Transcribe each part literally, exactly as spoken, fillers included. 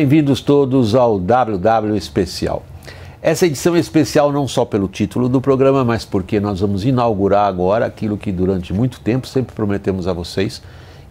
Bem-vindos todos ao W W Especial. Essa edição é especial não só pelo título do programa, mas porque nós vamos inaugurar agora aquilo que durante muito tempo sempre prometemos a vocês,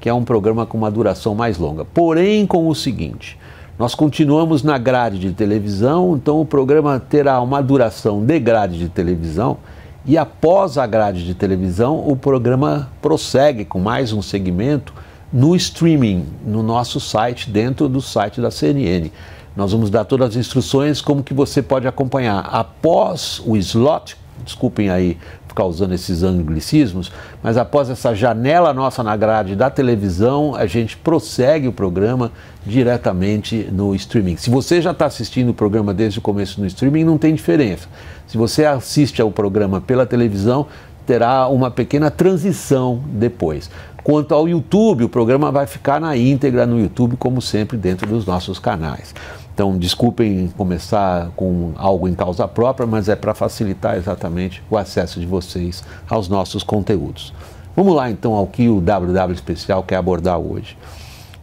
que é um programa com uma duração mais longa. Porém, com o seguinte, nós continuamos na grade de televisão, então o programa terá uma duração de grade de televisão e após a grade de televisão o programa prossegue com mais um segmento no streaming, no nosso site, dentro do site da C N N. Nós vamos dar todas as instruções como que você pode acompanhar após o slot, desculpem aí ficar usando esses anglicismos, mas após essa janela nossa na grade da televisão, a gente prossegue o programa diretamente no streaming. Se você já está assistindo o programa desde o começo no streaming, não tem diferença. Se você assiste ao programa pela televisão, terá uma pequena transição depois. Quanto ao YouTube, o programa vai ficar na íntegra no YouTube, como sempre, dentro dos nossos canais. Então, desculpem começar com algo em causa própria, mas é para facilitar exatamente o acesso de vocês aos nossos conteúdos. Vamos lá, então, ao que o W W Especial quer abordar hoje.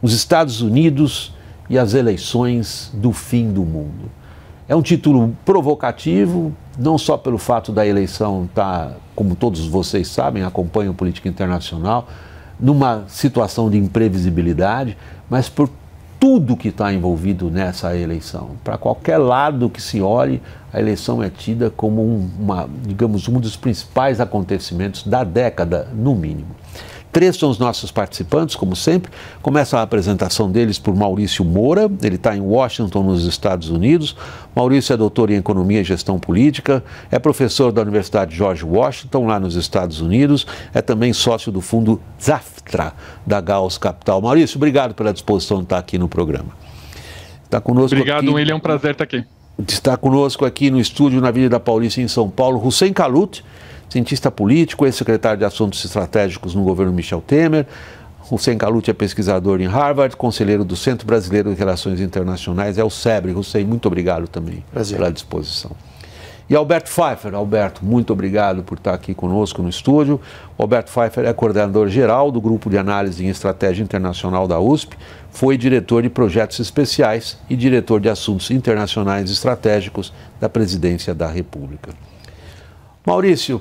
Os Estados Unidos e as eleições do fim do mundo. É um título provocativo, não só pelo fato da eleição estar, como todos vocês sabem, acompanham política internacional, numa situação de imprevisibilidade, mas por tudo que está envolvido nessa eleição. Para qualquer lado que se olhe, a eleição é tida como uma, digamos, um dos principais acontecimentos da década, no mínimo. Três são os nossos participantes, como sempre. Começa a apresentação deles por Maurício Moura, ele está em Washington, nos Estados Unidos. Maurício é doutor em Economia e Gestão Política, é professor da Universidade George Washington, lá nos Estados Unidos, é também sócio do fundo Zaftra, da Gauss Capital. Maurício, obrigado pela disposição de estar aqui no programa. Está conosco obrigado, aqui... William, é um prazer estar aqui. Está conosco aqui no estúdio na Avenida da Paulista, em São Paulo, Hussein Kalout, cientista político, ex-secretário de Assuntos Estratégicos no governo Michel Temer. Hussein Kalout é pesquisador em Harvard, conselheiro do Centro Brasileiro de Relações Internacionais, é o SEBRE. Hussein, muito obrigado também Prazer. pela disposição. E Alberto Pfeiffer. Alberto, muito obrigado por estar aqui conosco no estúdio. Alberto Pfeiffer é coordenador-geral do Grupo de Análise em Estratégia Internacional da U S P, foi diretor de Projetos Especiais e diretor de Assuntos Internacionais Estratégicos da Presidência da República. Maurício,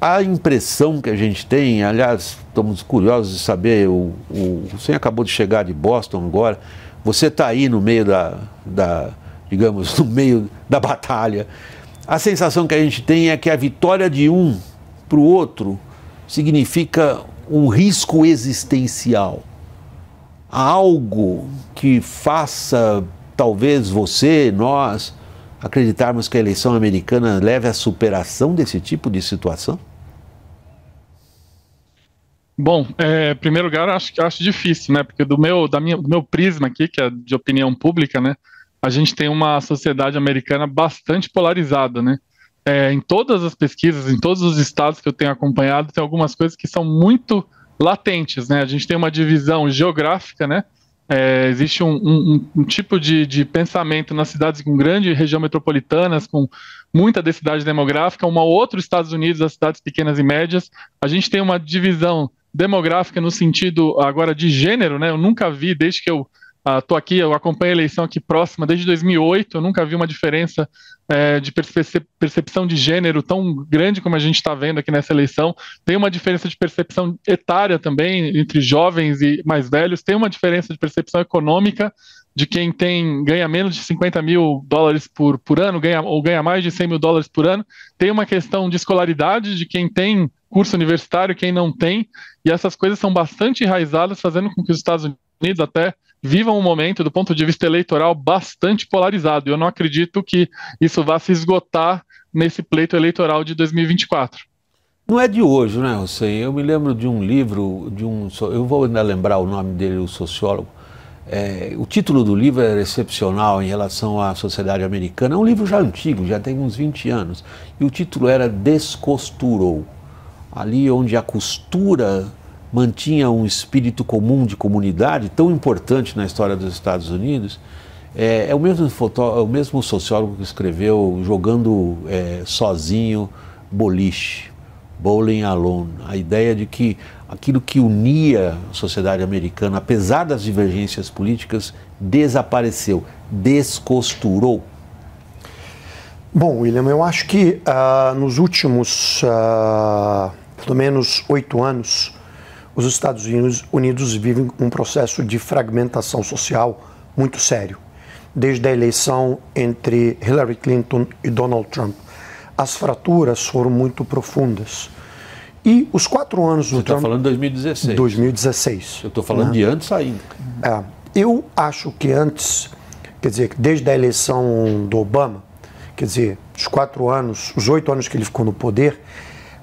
a impressão que a gente tem, aliás, estamos curiosos de saber, o, o Hussein acabou de chegar de Boston agora, você está aí no meio da, da, digamos, no meio da batalha. A sensação que a gente tem é que a vitória de um para o outro significa um risco existencial. Há algo que faça, talvez, você, nós, acreditarmos que a eleição americana leve à superação desse tipo de situação? Bom, é, em primeiro lugar, acho que acho difícil, né? Porque do meu, da minha, do meu prisma aqui, que é de opinião pública, né? A gente tem uma sociedade americana bastante polarizada, né? É, em todas as pesquisas, em todos os estados que eu tenho acompanhado, tem algumas coisas que são muito latentes, né? A gente tem uma divisão geográfica, né? É, existe um, um, um tipo de, de pensamento nas cidades com grande região metropolitanas, com muita densidade demográfica, uma outra Estados Unidos, as cidades pequenas e médias. A gente tem uma divisão demográfica no sentido agora de gênero, né? Eu nunca vi, desde que eu estou aqui, eu acompanho a eleição aqui próxima, desde dois mil e oito, eu nunca vi uma diferença é, de percepção de gênero tão grande como a gente está vendo aqui nessa eleição. Tem uma diferença de percepção etária também, entre jovens e mais velhos, tem uma diferença de percepção econômica, de quem tem, ganha menos de cinquenta mil dólares por, por ano, ganha, ou ganha mais de cem mil dólares por ano, tem uma questão de escolaridade, de quem tem curso universitário, quem não tem, e essas coisas são bastante enraizadas, fazendo com que os Estados Unidos até vivam um momento, do ponto de vista eleitoral, bastante polarizado. Eu não acredito que isso vá se esgotar nesse pleito eleitoral de dois mil e vinte e quatro. Não é de hoje, né, Hussein? Eu me lembro de um livro, de um, eu vou ainda lembrar o nome dele, o sociólogo. É, o título do livro era excepcional em relação à sociedade americana. É um livro já antigo, já tem uns vinte anos. E o título era Descosturou. Ali onde a costura mantinha um espírito comum de comunidade tão importante na história dos Estados Unidos, é, é, o, mesmo foto, é o mesmo sociólogo que escreveu Jogando é, Sozinho Boliche, bowling alone, a ideia de que aquilo que unia a sociedade americana, apesar das divergências políticas, desapareceu, descosturou. Bom, William, eu acho que uh, nos últimos, uh, pelo menos, oito anos, os Estados Unidos, Unidos vivem um processo de fragmentação social muito sério, desde a eleição entre Hillary Clinton e Donald Trump. As fraturas foram muito profundas. E os quatro anos do Você Trump... Você está falando de dois mil e dezesseis. dois mil e dezesseis. Eu estou falando, né, de antes ainda. É, eu acho que antes, quer dizer, desde a eleição do Obama, quer dizer, os quatro anos, os oito anos que ele ficou no poder,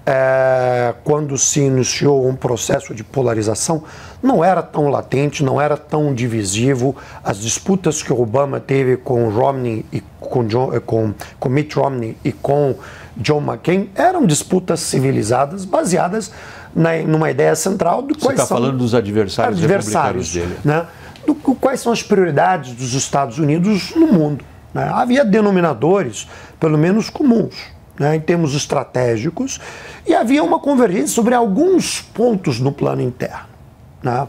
é, quando se iniciou um processo de polarização, não era tão latente, não era tão divisivo. As disputas que o Obama teve com Romney e com, John, com, com Mitt Romney e com John McCain eram disputas civilizadas, baseadas na, numa ideia central do quais está falando dos adversários, adversários republicanos dele, né? Do, quais são as prioridades dos Estados Unidos no mundo, né? Havia denominadores, pelo menos comuns, né, em termos estratégicos, e havia uma convergência sobre alguns pontos no plano interno, né?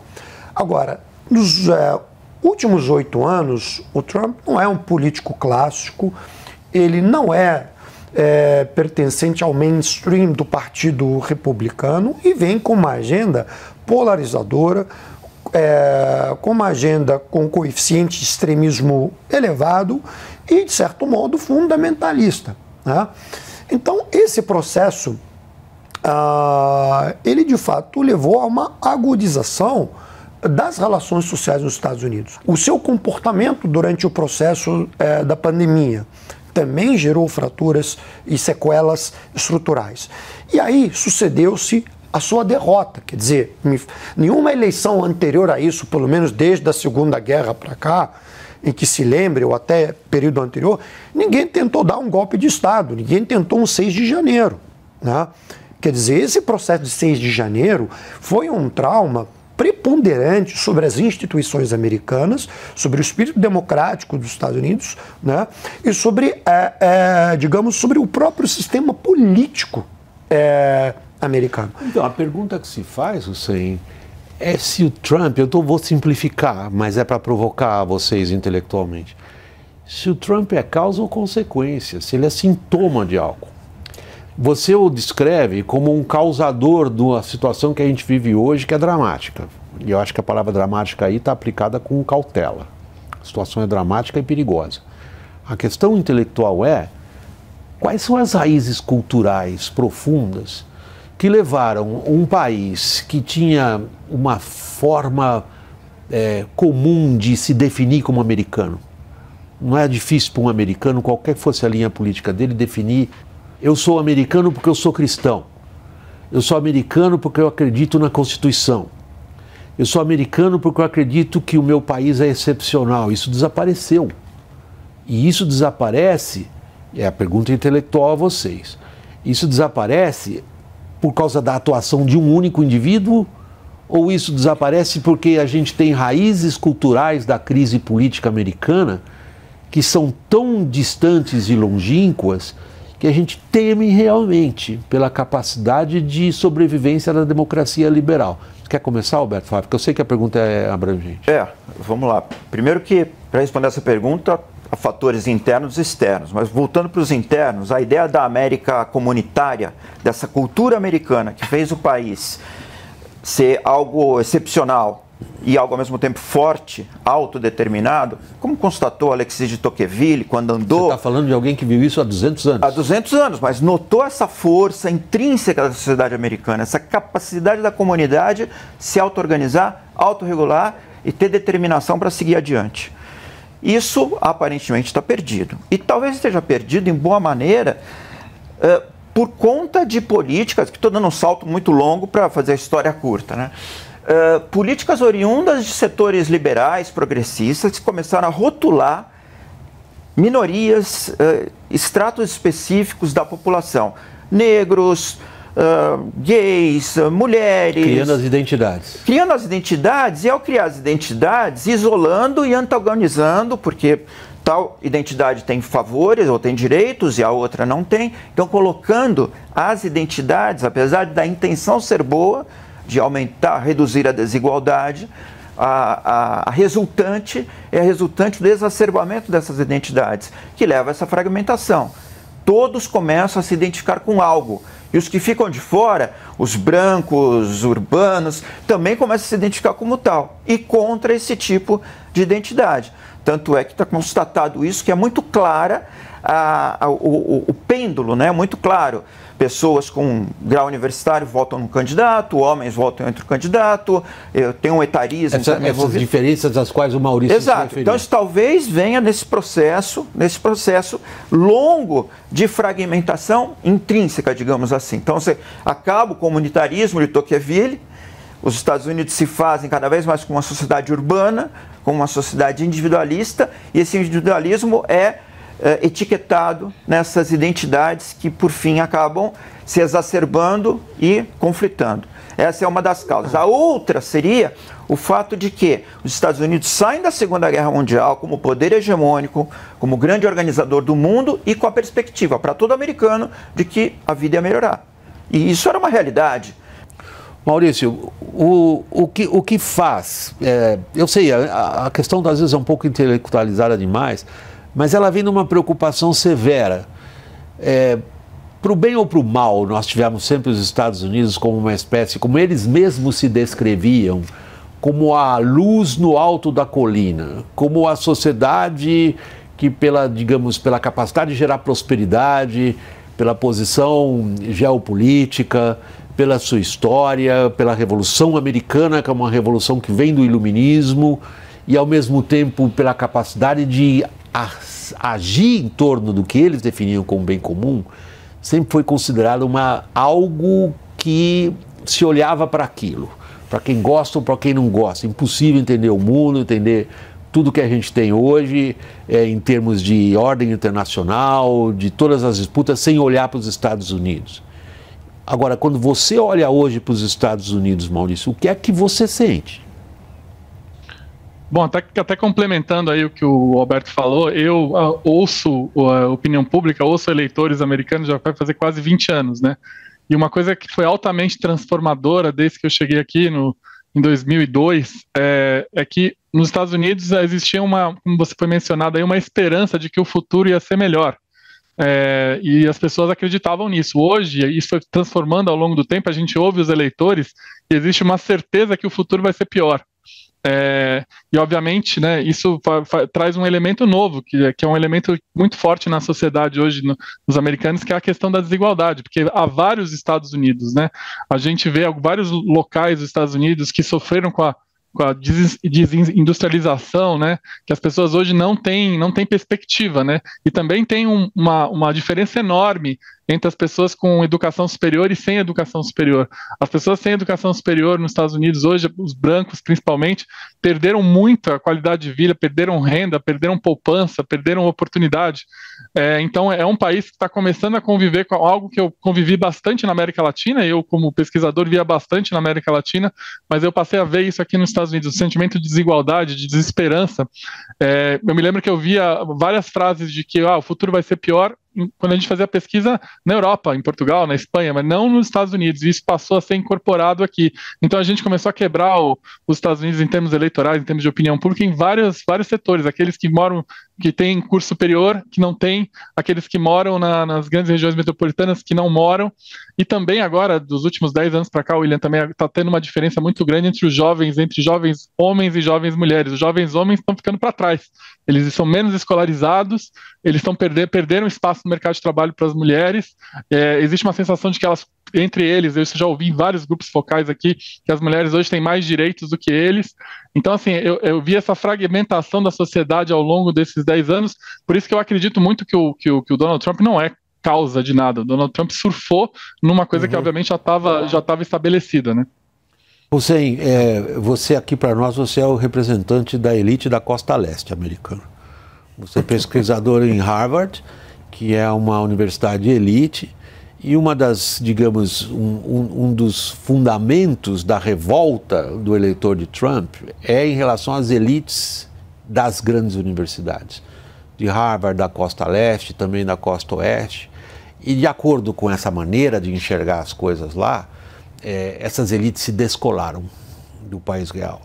Agora, nos é, últimos oito anos, o Trump não é um político clássico, ele não é, é pertencente ao mainstream do Partido Republicano e vem com uma agenda polarizadora, é, com uma agenda com coeficiente de extremismo elevado e, de certo modo, fundamentalista, né? Então, esse processo, ah, ele de fato levou a uma agudização das relações sociais nos Estados Unidos. O seu comportamento durante o processo eh, da pandemia também gerou fraturas e sequelas estruturais. E aí sucedeu-se a sua derrota, quer dizer, nenhuma eleição anterior a isso, pelo menos desde a Segunda Guerra para cá, em que se lembre, ou até período anterior, ninguém tentou dar um golpe de Estado, ninguém tentou um seis de janeiro, né? Quer dizer, esse processo de seis de janeiro foi um trauma preponderante sobre as instituições americanas, sobre o espírito democrático dos Estados Unidos, né? E sobre, é, é, digamos, sobre o próprio sistema político é, americano. Então, a pergunta que se faz, Hussein, é se o Trump, eu tô, vou simplificar, mas é para provocar vocês intelectualmente, se o Trump é causa ou consequência, se ele é sintoma de algo. Você o descreve como um causador de uma situação que a gente vive hoje, que é dramática. E eu acho que a palavra dramática aí está aplicada com cautela. A situação é dramática e perigosa. A questão intelectual é quais são as raízes culturais profundas que levaram um país que tinha uma forma é, comum de se definir como americano. Não é difícil para um americano, qualquer que fosse a linha política dele, definir: eu sou americano porque eu sou cristão, eu sou americano porque eu acredito na Constituição, eu sou americano porque eu acredito que o meu país é excepcional. Isso desapareceu. E isso desaparece, é a pergunta intelectual a vocês, isso desaparece por causa da atuação de um único indivíduo, ou isso desaparece porque a gente tem raízes culturais da crise política americana que são tão distantes e longínquas que a gente teme realmente pela capacidade de sobrevivência da democracia liberal? Você quer começar, Alberto Pfeiffer? Porque eu sei que a pergunta é abrangente. É, vamos lá. Primeiro que, para responder essa pergunta, há fatores internos e externos, mas voltando para os internos, a ideia da América comunitária, dessa cultura americana que fez o país ser algo excepcional e algo ao mesmo tempo forte, autodeterminado, como constatou Alexis de Tocqueville quando andou... Você está falando de alguém que viu isso há duzentos anos. Há duzentos anos, mas notou essa força intrínseca da sociedade americana, essa capacidade da comunidade se auto-organizar, autorregular e ter determinação para seguir adiante. Isso, aparentemente, está perdido. E talvez esteja perdido, em boa maneira, uh, por conta de políticas, que estou dando um salto muito longo para fazer a história curta, né? Uh, políticas oriundas de setores liberais, progressistas, que começaram a rotular minorias, uh, estratos específicos da população. Negros, uh, gays, uh, mulheres... Criando as identidades. Criando as identidades, e ao criar as identidades, isolando e antagonizando, porque tal identidade tem favores ou tem direitos e a outra não tem, então colocando as identidades, apesar da intenção ser boa, de aumentar, reduzir a desigualdade, a, a, a resultante é a resultante do exacerbamento dessas identidades, que leva a essa fragmentação. Todos começam a se identificar com algo. E os que ficam de fora, os brancos, urbanos, também começam a se identificar como tal. E contra esse tipo de identidade. Tanto é que está constatado isso, que é muito clara a, a, o, o pêndulo, né? Muito claro. Pessoas com grau universitário votam num candidato, homens votam em outro candidato, tem um etarismo Essa, também envolvido. Essas diferenças às quais o Maurício se referiu. Exato. Então isso talvez venha nesse processo, nesse processo longo de fragmentação intrínseca, digamos assim. Então você acaba o comunitarismo de Tocqueville, os Estados Unidos se fazem cada vez mais com uma sociedade urbana, com uma sociedade individualista, e esse individualismo é etiquetado nessas identidades que, por fim, acabam se exacerbando e conflitando. Essa é uma das causas. A outra seria o fato de que os Estados Unidos saem da Segunda Guerra Mundial como poder hegemônico, como grande organizador do mundo e com a perspectiva para todo americano de que a vida ia melhorar. E isso era uma realidade. Maurício, o, o, que, o que faz... É, eu sei, a, a questão das vezes é um pouco intelectualizada demais, mas ela vem numa preocupação severa. É, para o bem ou para o mal, nós tivemos sempre os Estados Unidos como uma espécie, como eles mesmos se descreviam, como a luz no alto da colina, como a sociedade que, pela, digamos, pela capacidade de gerar prosperidade, pela posição geopolítica, pela sua história, pela Revolução Americana, que é uma revolução que vem do iluminismo, e ao mesmo tempo pela capacidade de agir em torno do que eles definiam como bem comum, sempre foi considerado uma, algo que se olhava para aquilo, para quem gosta ou para quem não gosta. Impossível entender o mundo, entender tudo que a gente tem hoje é, em termos de ordem internacional, de todas as disputas, sem olhar para os Estados Unidos. Agora, quando você olha hoje para os Estados Unidos, Maurício, o que é que você sente? Bom, até, até complementando aí o que o Alberto falou, eu uh, ouço a uh, opinião pública, ouço eleitores americanos, já vai fazer quase vinte anos, né? E uma coisa que foi altamente transformadora desde que eu cheguei aqui no, em dois mil e dois, é, é que nos Estados Unidos existia uma, como você foi mencionado aí, uma esperança de que o futuro ia ser melhor. É, e as pessoas acreditavam nisso. Hoje, isso foi transformando ao longo do tempo, a gente ouve os eleitores e existe uma certeza que o futuro vai ser pior. É, e obviamente, né, isso traz um elemento novo, que, que é um elemento muito forte na sociedade hoje no, nos americanos, que é a questão da desigualdade, porque há vários Estados Unidos, né, a gente vê vários locais dos Estados Unidos que sofreram com a, com a desindustrialização, né, que as pessoas hoje não têm, não têm perspectiva, né, e também tem um, uma, uma diferença enorme entre as pessoas com educação superior e sem educação superior. As pessoas sem educação superior nos Estados Unidos hoje, os brancos principalmente, perderam muito a qualidade de vida, perderam renda, perderam poupança, perderam oportunidade. É, então é um país que está começando a conviver com algo que eu convivi bastante na América Latina, eu como pesquisador via bastante na América Latina, mas eu passei a ver isso aqui nos Estados Unidos, o sentimento de desigualdade, de desesperança. É, eu me lembro que eu via várias frases de que ah, o futuro vai ser pior, quando a gente fazia pesquisa na Europa, em Portugal, na Espanha, mas não nos Estados Unidos, e isso passou a ser incorporado aqui. Então a gente começou a quebrar o, os Estados Unidos em termos eleitorais, em termos de opinião pública, em vários, vários setores, aqueles que moram, que têm curso superior, que não têm, aqueles que moram na, nas grandes regiões metropolitanas, que não moram, e também agora, dos últimos dez anos para cá, o William também está tendo uma diferença muito grande entre os jovens, entre jovens homens e jovens mulheres. Os jovens homens estão ficando para trás, eles são menos escolarizados, eles estão perder, perderam espaço no mercado de trabalho para as mulheres. É, existe uma sensação de que elas, entre eles, eu já ouvi em vários grupos focais aqui, que as mulheres hoje têm mais direitos do que eles. Então, assim, eu, eu vi essa fragmentação da sociedade ao longo desses dez anos, por isso que eu acredito muito que o, que o, que o Donald Trump não é causa de nada. O Donald Trump surfou numa coisa uhum. que, obviamente, já estava já estava estabelecida, né? Hussein, é, você aqui para nós, você é o representante da elite da Costa Leste americana. Você é pesquisador em Harvard, que é uma universidade de elite, e uma das, digamos, um, um, um dos fundamentos da revolta do eleitor de Trump é em relação às elites das grandes universidades, de Harvard, da Costa Leste, também da Costa Oeste, E de acordo com essa maneira de enxergar as coisas lá, é, essas elites se descolaram do país real.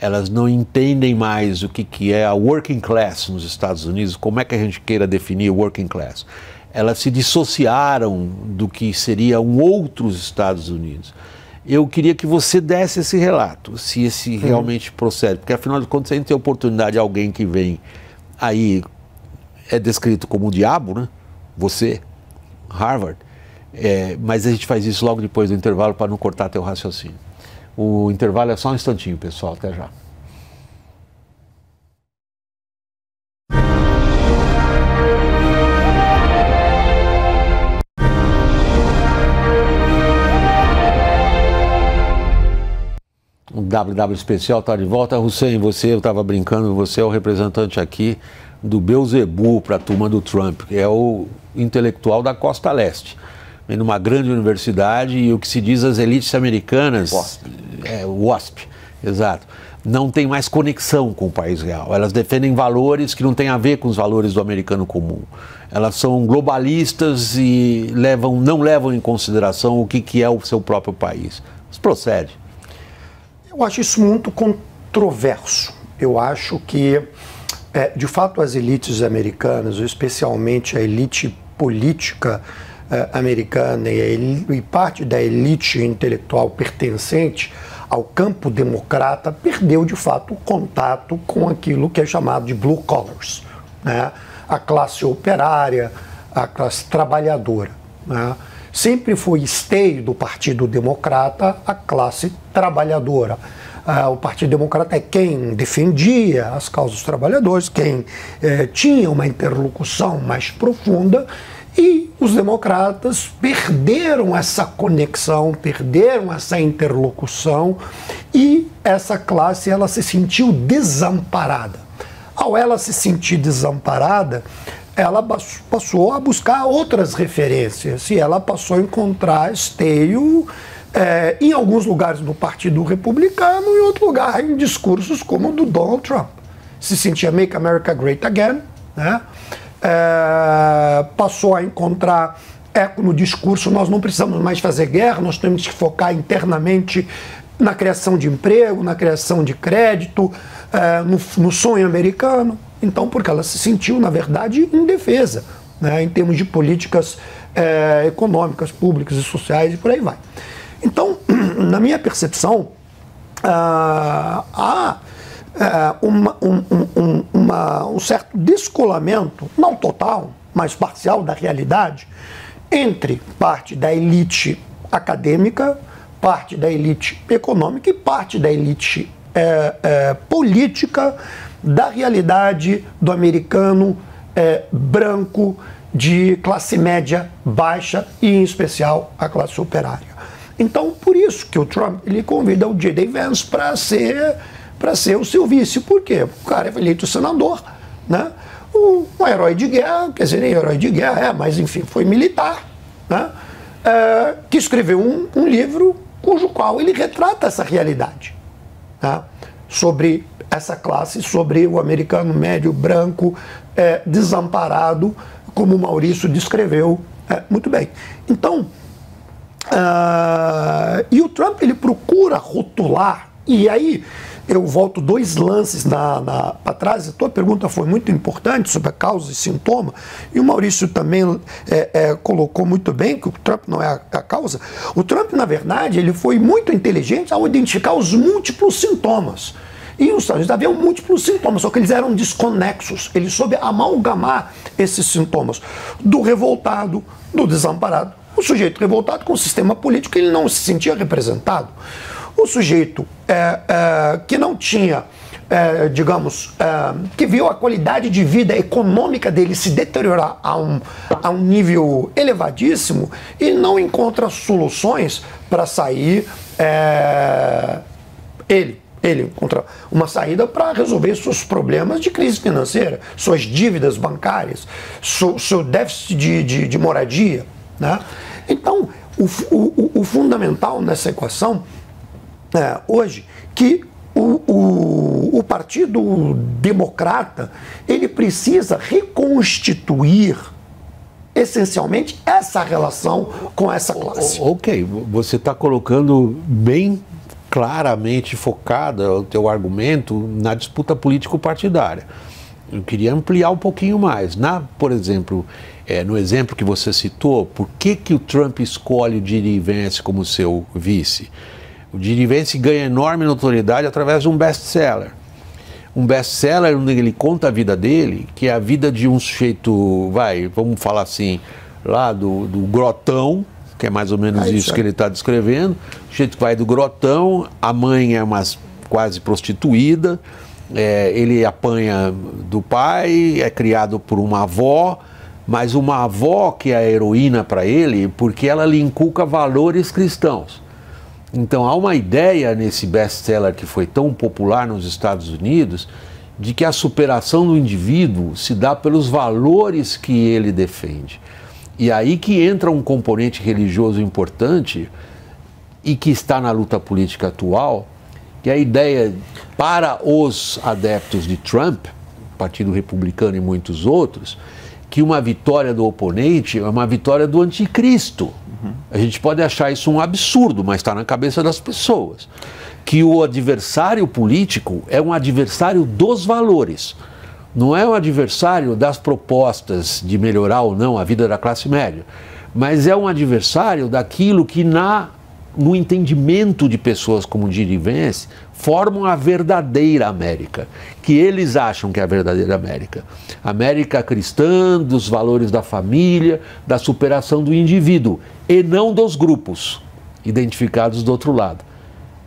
Elas não entendem mais o que, que é a working class nos Estados Unidos, como é que a gente queira definir working class. Elas se dissociaram do que seriam outros Estados Unidos. Eu queria que você desse esse relato, se esse realmente uhum. procede, porque afinal de contas a gente tem oportunidade de alguém que vem aí, é descrito como o diabo, né? Você, Harvard, é, mas a gente faz isso logo depois do intervalo para não cortar teu raciocínio. O intervalo é só um instantinho, pessoal, até já. O W W Especial está de volta. Hussein, você, eu estava brincando, você é o representante aqui do Beuzebu para a turma do Trump, que é o intelectual da Costa Leste. Vem numa grande universidade e o que se diz as elites americanas... W A S P. É, W A S P, exato. Não tem mais conexão com o país real. Elas defendem valores que não têm a ver com os valores do americano comum. Elas são globalistas e levam, não levam em consideração o que, que é o seu próprio país. Mas procede. Eu acho isso muito controverso. Eu acho que, é, de fato, as elites americanas, especialmente a elite política eh, americana e, a elite, e parte da elite intelectual pertencente ao campo democrata, perdeu, de fato, o contato com aquilo que é chamado de blue collars, né? A classe operária, a classe trabalhadora, né? Sempre foi esteio do Partido Democrata a classe trabalhadora. Ah, o Partido Democrata é quem defendia as causas dos trabalhadores, quem eh, tinha uma interlocução mais profunda, e os democratas perderam essa conexão, perderam essa interlocução, e essa classe ela se sentiu desamparada. Ao ela se sentir desamparada, ela passou a buscar outras referências e ela passou a encontrar esteio é, em alguns lugares do Partido Republicano e em outro lugar em discursos como o do Donald Trump. Se sentia Make America Great Again, né? É, passou a encontrar eco no discurso, nós não precisamos mais fazer guerra, nós temos que focar internamente na criação de emprego, na criação de crédito, é, no, no sonho americano. Então, porque ela se sentiu, na verdade, indefesa, né, em termos de políticas eh, econômicas, públicas e sociais, e por aí vai. Então, na minha percepção, ah, há ah, uma, um, um, uma, um certo descolamento, não total, mas parcial da realidade, entre parte da elite acadêmica, parte da elite econômica e parte da elite eh, eh, política, da realidade do americano é, branco de classe média baixa e, em especial, a classe operária. Então, por isso que o Trump ele convida o J D Vance para ser, para ser o seu vice. Por quê? O cara é eleito senador, né? Um, um herói de guerra, quer dizer, nem herói de guerra, é, mas, enfim, foi militar, né? É, que escreveu um, um livro cujo qual ele retrata essa realidade, né? Sobre essa classe, sobre o americano médio branco é, desamparado, como o Maurício descreveu é, muito bem. Então, uh, e o Trump ele procura rotular, e aí eu volto dois lances na, na, para trás, a tua pergunta foi muito importante sobre a causa e sintoma, e o Maurício também é, é, colocou muito bem que o Trump não é a, a causa. O Trump, na verdade, ele foi muito inteligente ao identificar os múltiplos sintomas. E os Estados Unidos haviam múltiplos sintomas, só que eles eram desconexos. Ele soube amalgamar esses sintomas do revoltado, do desamparado. O sujeito revoltado com o sistema político, ele não se sentia representado. O sujeito é, é, que não tinha, é, digamos, é, que viu a qualidade de vida econômica dele se deteriorar a um, a um nível elevadíssimo e não encontra soluções para sair é, ele. Ele encontra uma saída para resolver seus problemas de crise financeira, suas dívidas bancárias, seu, seu déficit de, de, de moradia, né? Então, o, o, o fundamental nessa equação é, hoje, que o, o, o Partido Democrata, ele precisa reconstituir essencialmente essa relação com essa classe. Ok, você está colocando bem claramente focada o teu argumento na disputa político-partidária. Eu queria ampliar um pouquinho mais. Na, por exemplo, é, no exemplo que você citou, por que, que o Trump escolhe o J D Vance como seu vice? O J D Vance ganha enorme notoriedade através de um best-seller. Um best-seller onde ele conta a vida dele, que é a vida de um sujeito, vai, vamos falar assim, lá do, do grotão, que é mais ou menos é isso é. que ele está descrevendo. O sujeito que vai do grotão, a mãe é uma quase prostituída, é, ele apanha do pai, é criado por uma avó, mas uma avó que é a heroína para ele, porque ela lhe inculca valores cristãos. Então há uma ideia nesse best-seller que foi tão popular nos Estados Unidos, de que a superação do indivíduo se dá pelos valores que ele defende. E aí que entra um componente religioso importante e que está na luta política atual, que é a ideia para os adeptos de Trump, Partido Republicano e muitos outros, que uma vitória do oponente é uma vitória do anticristo. A gente pode achar isso um absurdo, mas está na cabeça das pessoas. Que o adversário político é um adversário dos valores. Não é um adversário das propostas de melhorar ou não a vida da classe média, mas é um adversário daquilo que na, no entendimento de pessoas como J D Vance formam a verdadeira América, que eles acham que é a verdadeira América. América cristã, dos valores da família, da superação do indivíduo, e não dos grupos identificados do outro lado.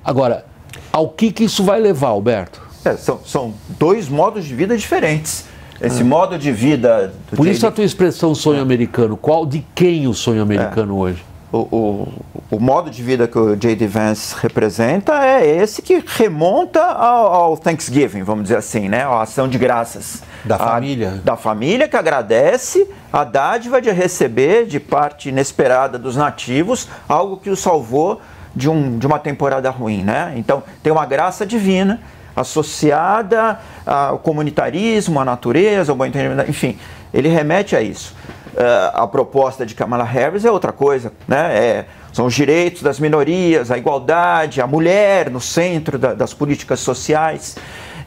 Agora, ao que, que isso vai levar, Alberto? É, são, são dois modos de vida diferentes. Esse ah. modo de vida... Por J D... isso a tua expressão sonho americano. Qual, de quem o sonho americano é. hoje? O, o, o modo de vida que o J D Vance representa é esse que remonta ao, ao Thanksgiving, vamos dizer assim, né? A ação de graças. Da família. A, da família que agradece a dádiva de receber de parte inesperada dos nativos algo que o salvou de, um, de uma temporada ruim, né? Então tem uma graça divina associada ao comunitarismo, à natureza, ao bom entendimento, enfim, ele remete a isso. Uh, a proposta de Kamala Harris é outra coisa, né? É, são os direitos das minorias, a igualdade, a mulher no centro da, das políticas sociais.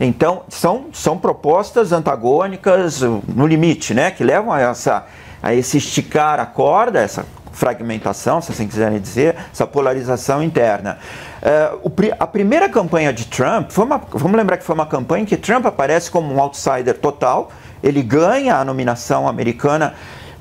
Então, são, são propostas antagônicas no limite, né? Que levam a, essa, a esse esticar a corda, essa fragmentação, se assim quiserem dizer, essa polarização interna. Uh, o, a primeira campanha de Trump, foi uma, vamos lembrar que foi uma campanha em que Trump aparece como um outsider total, ele ganha a nominação americana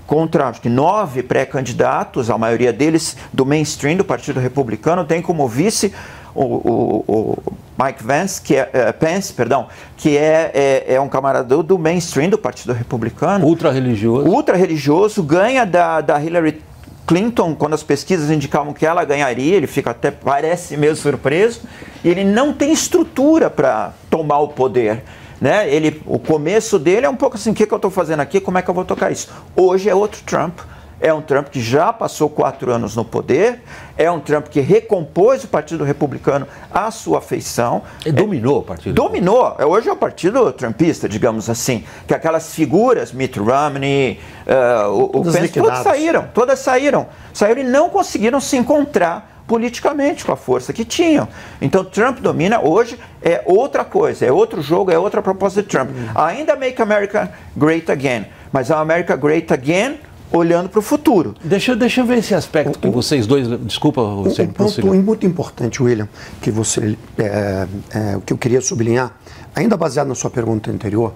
contra acho que nove pré-candidatos, a maioria deles do mainstream do Partido Republicano, tem como vice o, o, o Mike Vance, que é, é, Pence, perdão, que é, é, é um camarada do mainstream do Partido Republicano. Ultra-religioso. Ultra-religioso, ganha da, da Hillary Clinton, quando as pesquisas indicavam que ela ganharia, ele fica até, parece meio surpreso, e ele não tem estrutura para tomar o poder. Né? Ele, o começo dele é um pouco assim, o que, que eu estou fazendo aqui, como é que eu vou tocar isso? Hoje é outro Trump, é um Trump que já passou quatro anos no poder, é um Trump que recompôs o Partido Republicano à sua feição. E dominou é, o Partido Dominou, hoje é o Partido Trumpista, digamos assim, que aquelas figuras, Mitt Romney, uh, o, o Pence, todas saíram, todas saíram, saíram e não conseguiram se encontrar politicamente com a força que tinham. Então Trump domina hoje, é outra coisa, é outro jogo, é outra proposta de Trump. Ainda Make America Great Again, mas é uma America Great Again olhando para o futuro. Deixa, deixa eu ver esse aspecto o, que vocês dois... Desculpa, você um ponto muito importante, William, que você, é, é, que eu queria sublinhar, ainda baseado na sua pergunta anterior,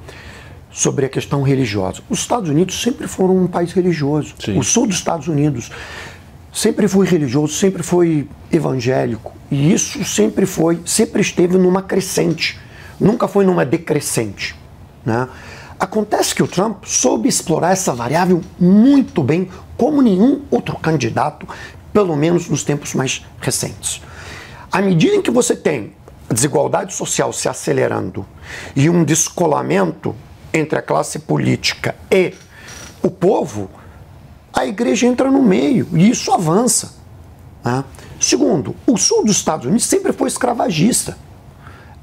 sobre a questão religiosa. Os Estados Unidos sempre foram um país religioso. Sim. O sul dos Estados Unidos sempre foi religioso, sempre foi evangélico, e isso sempre foi, sempre esteve numa crescente, nunca foi numa decrescente, né? Acontece que o Trump soube explorar essa variável muito bem, como nenhum outro candidato, pelo menos nos tempos mais recentes. À medida em que você tem a desigualdade social se acelerando e um descolamento entre a classe política e o povo, a igreja entra no meio e isso avança, né? Segundo, o sul dos Estados Unidos sempre foi escravagista.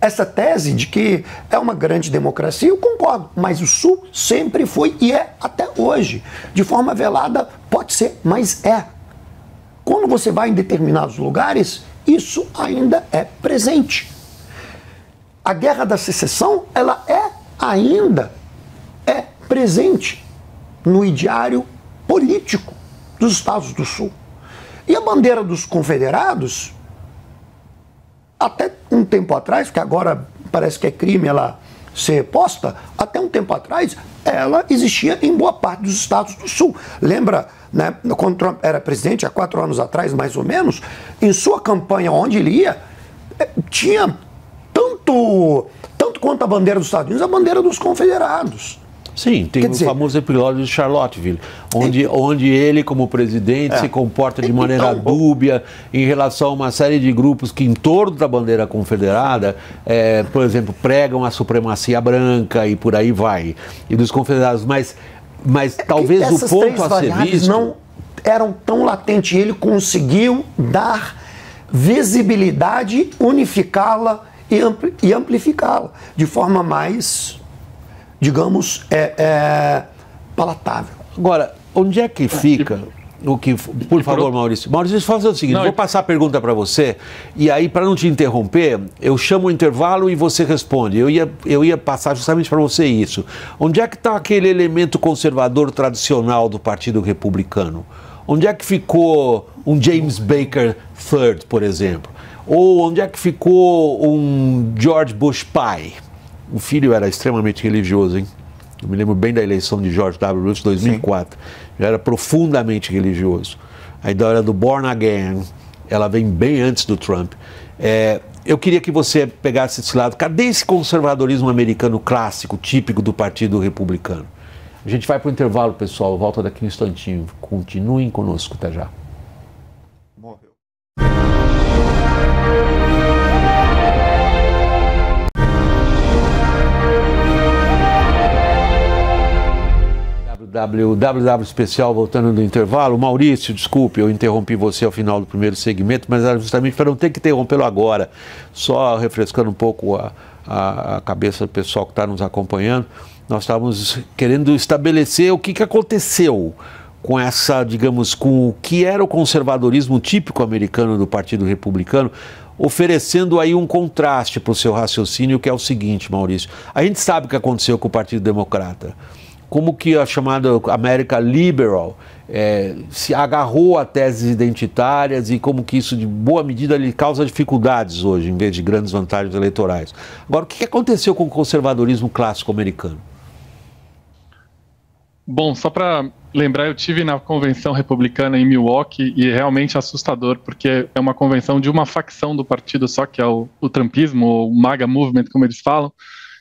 essa tese de que é uma grande democracia, eu concordo, mas o Sul sempre foi e é até hoje. De forma velada, pode ser, mas é. Quando você vai em determinados lugares, isso ainda é presente. A Guerra da Secessão, ela é ainda é presente no ideário político dos Estados do Sul. E a bandeira dos confederados, até um tempo atrás, que agora parece que é crime ela ser posta, até um tempo atrás, ela existia em boa parte dos Estados do Sul. Lembra, né, quando Trump era presidente, há quatro anos atrás, mais ou menos, em sua campanha, onde ele ia, tinha tanto, tanto quanto a bandeira dos Estados Unidos, a bandeira dos confederados. Sim, tem Quer o dizer, famoso episódio de Charlottesville, onde, é, onde ele, como presidente, é, se comporta de maneira então, dúbia em relação a uma série de grupos que, em torno da bandeira confederada, é, por exemplo, pregam a supremacia branca e por aí vai, e dos confederados. Mas, mas é talvez o ponto a ser visto... não eram tão latentes. Ele conseguiu dar visibilidade, unificá-la e, ampli e amplificá-la de forma mais... digamos, é, é palatável. Agora, onde é que fica o que... Por favor, Maurício. Maurício, faz o seguinte, não, vou eu... passar a pergunta para você, e aí, para não te interromper, eu chamo o intervalo e você responde. Eu ia, eu ia passar justamente para você isso. Onde é que está aquele elemento conservador tradicional do Partido Republicano? Onde é que ficou um James Baker terceiro, por exemplo? Ou onde é que ficou um George Bush pai? O filho era extremamente religioso, hein? Eu me lembro bem da eleição de George W. Bush, dois mil e quatro. Sim. Já era profundamente religioso. A ideia do Born Again, ela vem bem antes do Trump. É, eu queria que você pegasse esse lado. Cadê esse conservadorismo americano clássico, típico do Partido Republicano? A gente vai para o intervalo, pessoal. Volta daqui um instantinho. Continuem conosco, até já. Morreu. W W especial, voltando do intervalo. Maurício, desculpe, eu interrompi você ao final do primeiro segmento, mas era justamente para não ter que interrompê-lo agora, só refrescando um pouco a, a, a cabeça do pessoal que está nos acompanhando. Nós estávamos querendo estabelecer o que, que aconteceu com essa, digamos, com o que era o conservadorismo típico americano do Partido Republicano, oferecendo aí um contraste para o seu raciocínio, que é o seguinte, Maurício. A gente sabe o que aconteceu com o Partido Democrata. Como que a chamada América Liberal é, se agarrou a teses identitárias e como que isso, de boa medida, lhe causa dificuldades hoje, em vez de grandes vantagens eleitorais. Agora, o que aconteceu com o conservadorismo clássico americano? Bom, só para lembrar, eu estive na convenção republicana em Milwaukee e é realmente assustador, porque é uma convenção de uma facção do partido só, que é o, o trumpismo, ou o MAGA Movement, como eles falam.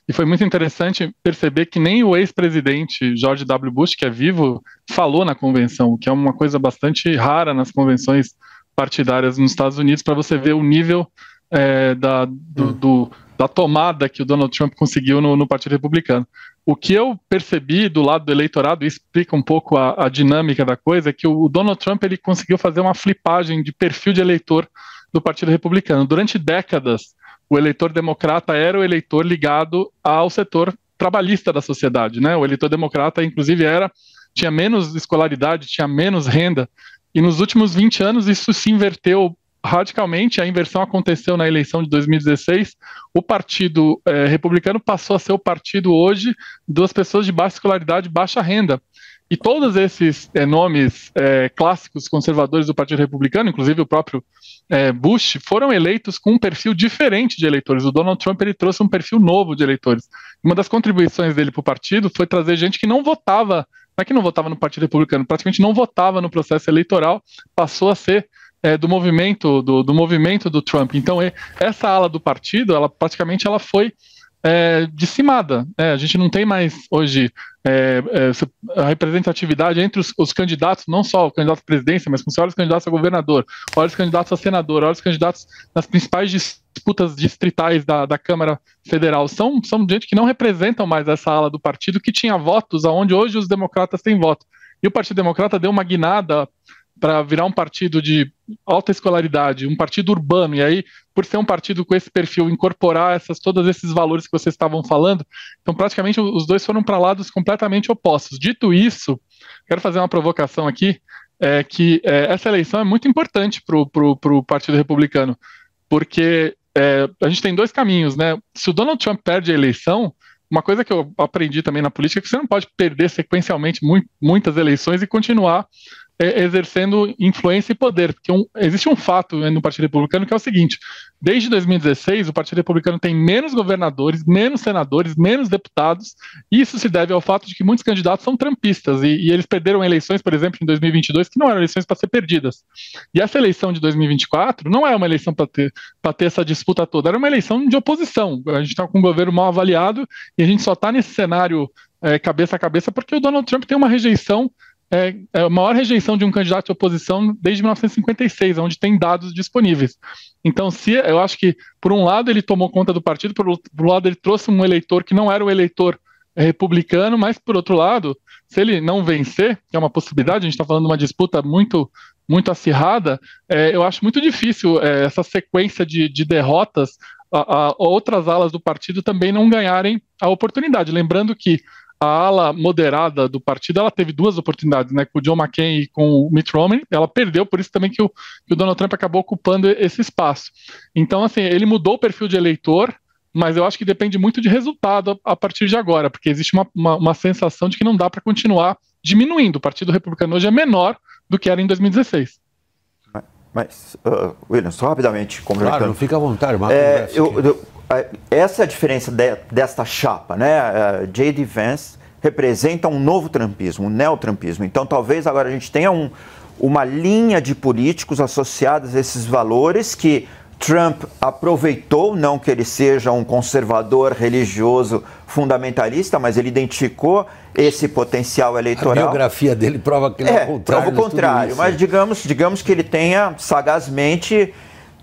E foi muito interessante perceber que nem o ex-presidente George W. Bush, que é vivo, falou na convenção, que é uma coisa bastante rara nas convenções partidárias nos Estados Unidos, para você ver o nível é, da, do, do, da tomada que o Donald Trump conseguiu no, no Partido Republicano. O que eu percebi do lado do eleitorado, e explica um pouco a, a dinâmica da coisa, é que o Donald Trump ele conseguiu fazer uma flipagem de perfil de eleitor do Partido Republicano. Durante décadas, o eleitor democrata era o eleitor ligado ao setor trabalhista da sociedade, né? O eleitor democrata, inclusive, era, tinha menos escolaridade, tinha menos renda. E nos últimos vinte anos isso se inverteu radicalmente. A inversão aconteceu na eleição de dois mil e dezesseis. O Partido eh, Republicano passou a ser o partido hoje das pessoas de baixa escolaridade e baixa renda. E todos esses é, nomes é, clássicos conservadores do Partido Republicano, inclusive o próprio é, Bush, foram eleitos com um perfil diferente de eleitores. O Donald Trump ele trouxe um perfil novo de eleitores. Uma das contribuições dele para o partido foi trazer gente que não votava, não é que não votava no Partido Republicano, praticamente não votava no processo eleitoral, passou a ser é, do, movimento, do, do movimento do Trump. Então essa ala do partido, ela praticamente ela foi... É, dizimada, né? A gente não tem mais hoje é, é, a representatividade entre os, os candidatos, não só o candidato à presidência, mas olha os candidatos a governador, olha os candidatos a senador, olha os candidatos nas principais disputas distritais da, da Câmara Federal. São, são gente que não representam mais essa ala do partido que tinha votos, aonde hoje os democratas têm voto. E o Partido Democrata deu uma guinada para virar um partido de alta escolaridade, um partido urbano, e aí, por ser um partido com esse perfil, incorporar essas, todos esses valores que vocês estavam falando, então praticamente os dois foram para lados completamente opostos. Dito isso, quero fazer uma provocação aqui, é que é, essa eleição é muito importante para o Partido Republicano, porque é, a gente tem dois caminhos, né? Se o Donald Trump perde a eleição, uma coisa que eu aprendi também na política é que você não pode perder sequencialmente mu muitas eleições e continuar exercendo influência e poder, porque um, existe um fato no Partido Republicano que é o seguinte: desde dois mil e dezesseis o Partido Republicano tem menos governadores, menos senadores, menos deputados, e isso se deve ao fato de que muitos candidatos são trumpistas, e, e eles perderam eleições, por exemplo, em dois mil e vinte e dois, que não eram eleições para ser perdidas, e essa eleição de dois mil e vinte e quatro não é uma eleição para ter, para ter essa disputa toda, era uma eleição de oposição, a gente está com um governo mal avaliado, e a gente só está nesse cenário é, cabeça a cabeça, porque o Donald Trump tem uma rejeição, É a maior rejeição de um candidato de oposição desde mil novecentos e cinquenta e seis, onde tem dados disponíveis. Então, se eu acho que, por um lado, ele tomou conta do partido, por outro lado, ele trouxe um eleitor que não era o eleitor republicano, mas, por outro lado, se ele não vencer, que é uma possibilidade, a gente está falando de uma disputa muito, muito acirrada, é, eu acho muito difícil é, essa sequência de, de derrotas, a, a outras alas do partido também não ganharem a oportunidade. Lembrando que a ala moderada do partido, ela teve duas oportunidades, né, com o John McCain e com o Mitt Romney, ela perdeu, por isso também que o, que o Donald Trump acabou ocupando esse espaço. Então, assim, ele mudou o perfil de eleitor, mas eu acho que depende muito de resultado a, a partir de agora, porque existe uma, uma, uma sensação de que não dá para continuar diminuindo. O Partido Republicano hoje é menor do que era em dois mil e dezesseis. Mas, uh, William, só rapidamente complementando. Claro, não fica à vontade, Marcos. É, eu, eu, essa é a diferença de, desta chapa, né? Uh, J D Vance representa um novo trumpismo, um neotrampismo. Então, talvez agora a gente tenha um, uma linha de políticos associados a esses valores que Trump aproveitou, não que ele seja um conservador religioso fundamentalista, mas ele identificou esse potencial eleitoral. A biografia dele prova que ele é o contrário. Prova o contrário, mas digamos, digamos que ele tenha sagazmente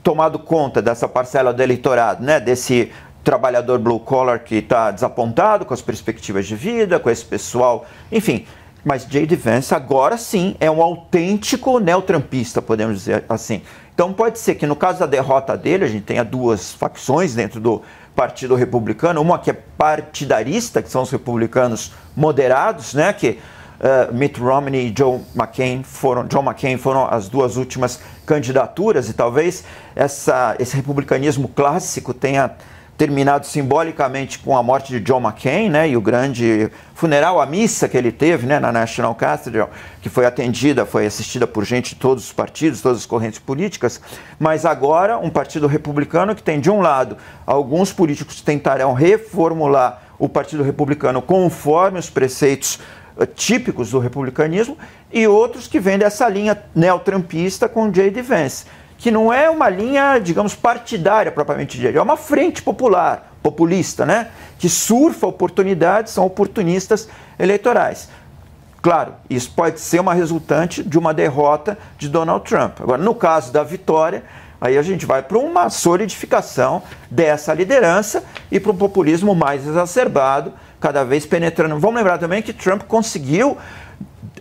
tomado conta dessa parcela do eleitorado, né? Desse trabalhador blue collar que está desapontado com as perspectivas de vida, com esse pessoal, enfim. Mas J D Vance agora sim é um autêntico neotrampista, podemos dizer assim. Então pode ser que no caso da derrota dele, a gente tenha duas facções dentro do Partido Republicano, uma que é partidarista, que são os republicanos moderados, né, que uh, Mitt Romney e John McCain, foram, John McCain foram as duas últimas candidaturas, e talvez essa, esse republicanismo clássico tenha terminado simbolicamente com a morte de John McCain, né, e o grande funeral, a missa que ele teve, né, na National Cathedral, que foi atendida, foi assistida por gente de todos os partidos, todas as correntes políticas, mas agora um partido republicano que tem, de um lado, alguns políticos que tentarão reformular o Partido Republicano conforme os preceitos típicos do republicanismo, e outros que vêm dessa linha neotrampista com J D Vance, que não é uma linha, digamos, partidária propriamente dita, é uma frente popular, populista, né? Que surfa oportunidades, são oportunistas eleitorais. Claro, isso pode ser uma resultante de uma derrota de Donald Trump. Agora, no caso da vitória, aí a gente vai para uma solidificação dessa liderança e para um populismo mais exacerbado, cada vez penetrando. Vamos lembrar também que Trump conseguiu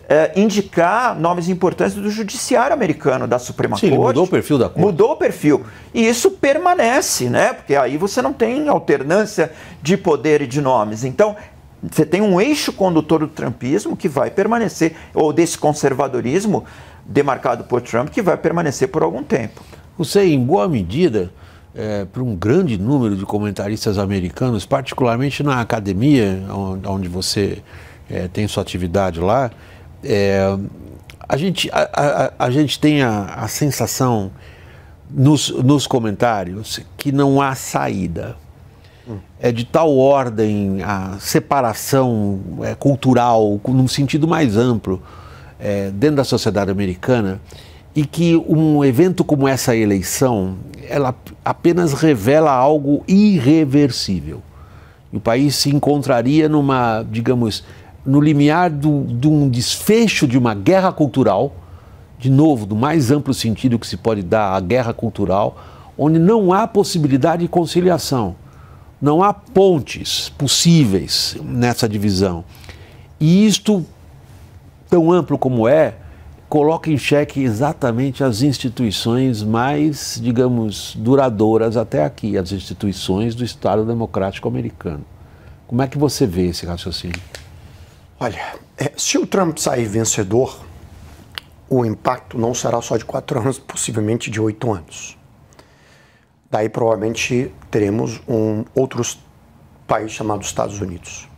É, indicar nomes importantes do judiciário americano, da Suprema Corte. Sim, mudou o perfil da Corte. Mudou o perfil. E isso permanece, né? Porque aí você não tem alternância de poder e de nomes. Então, você tem um eixo condutor do trumpismo que vai permanecer, ou desse conservadorismo demarcado por Trump, que vai permanecer por algum tempo. Você, em boa medida, é, para um grande número de comentaristas americanos, particularmente na academia, onde você é, tem sua atividade lá, É, a, gente, a, a, a gente tem a, a sensação nos, nos comentários que não há saída. Hum. É de tal ordem a separação é, cultural, num sentido mais amplo, é, dentro da sociedade americana, e que um evento como essa eleição, ela apenas revela algo irreversível. O país se encontraria numa, digamos, no limiar do, de um desfecho de uma guerra cultural, de novo, do mais amplo sentido que se pode dar à guerra cultural, onde não há possibilidade de conciliação, não há pontes possíveis nessa divisão. E isto, tão amplo como é, coloca em xeque exatamente as instituições mais, digamos, duradouras até aqui, as instituições do Estado Democrático americano. Como é que você vê esse raciocínio? Olha, se o Trump sair vencedor, o impacto não será só de quatro anos, possivelmente de oito anos. Daí provavelmente teremos um outro país chamado Estados Unidos,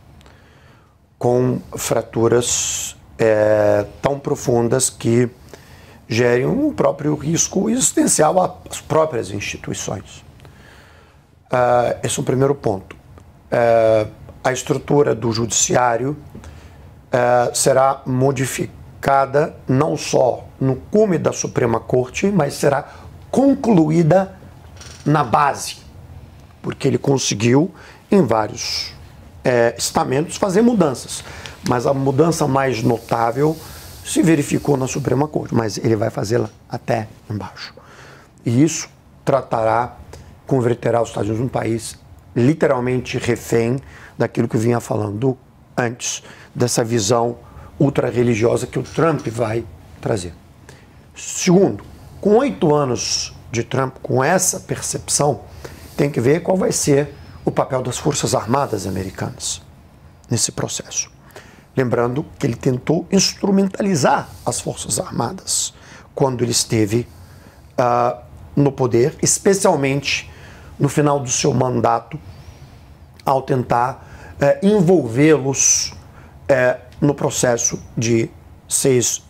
com fraturas é, tão profundas que gerem o próprio risco existencial às próprias instituições. Uh, esse é o primeiro ponto. Uh, a estrutura do judiciário uh, será modificada não só no cume da Suprema Corte, mas será concluída na base, porque ele conseguiu em vários é, estamentos fazer mudanças, mas a mudança mais notável se verificou na Suprema Corte, mas ele vai fazê-la até embaixo. E isso tratará, converterá os Estados Unidos num país literalmente refém daquilo que eu vinha falando antes, dessa visão ultra-religiosa que o Trump vai trazer. Segundo, com oito anos de Trump, com essa percepção, tem que ver qual vai ser o papel das Forças Armadas americanas nesse processo. Lembrando que ele tentou instrumentalizar as Forças Armadas quando ele esteve uh, no poder, especialmente no final do seu mandato, ao tentar uh, envolvê-los uh, no processo de seis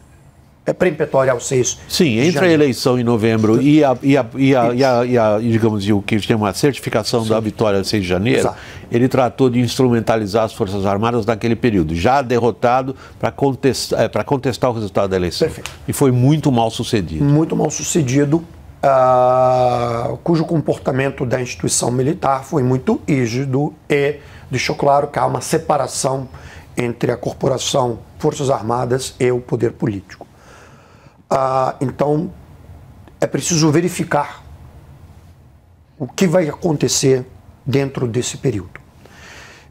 É pré-impetório ao seis. Sim, entre a eleição em novembro e a, e a, e a, e a, e a digamos, o que tem uma certificação Sim. da vitória de seis de janeiro, Exato. Ele tratou de instrumentalizar as Forças Armadas naquele período, já derrotado, para contestar, é, para contestar o resultado da eleição. Perfeito. E foi muito mal sucedido. Muito mal sucedido, uh, cujo comportamento da instituição militar foi muito rígido e deixou claro que há uma separação entre a corporação Forças Armadas e o poder político. Ah, então, é preciso verificar o que vai acontecer dentro desse período.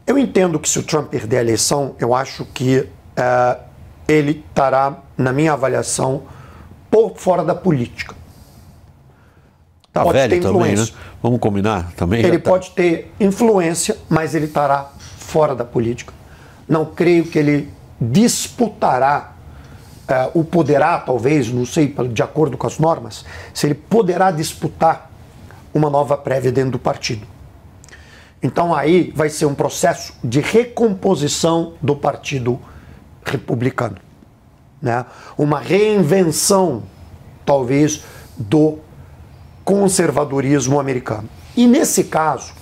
Eu entendo que se o Trump perder a eleição, eu acho que ah, ele estará, na minha avaliação, por fora da política. Tá velho também, né? Vamos combinar também? Ele pode ter influência, mas ele estará fora da política. Não creio que ele disputará Uh, o poderá, talvez, não sei, de acordo com as normas, se ele poderá disputar uma nova prévia dentro do partido. Então aí vai ser um processo de recomposição do Partido Republicano, né? Uma reinvenção, talvez, do conservadorismo americano. E nesse caso,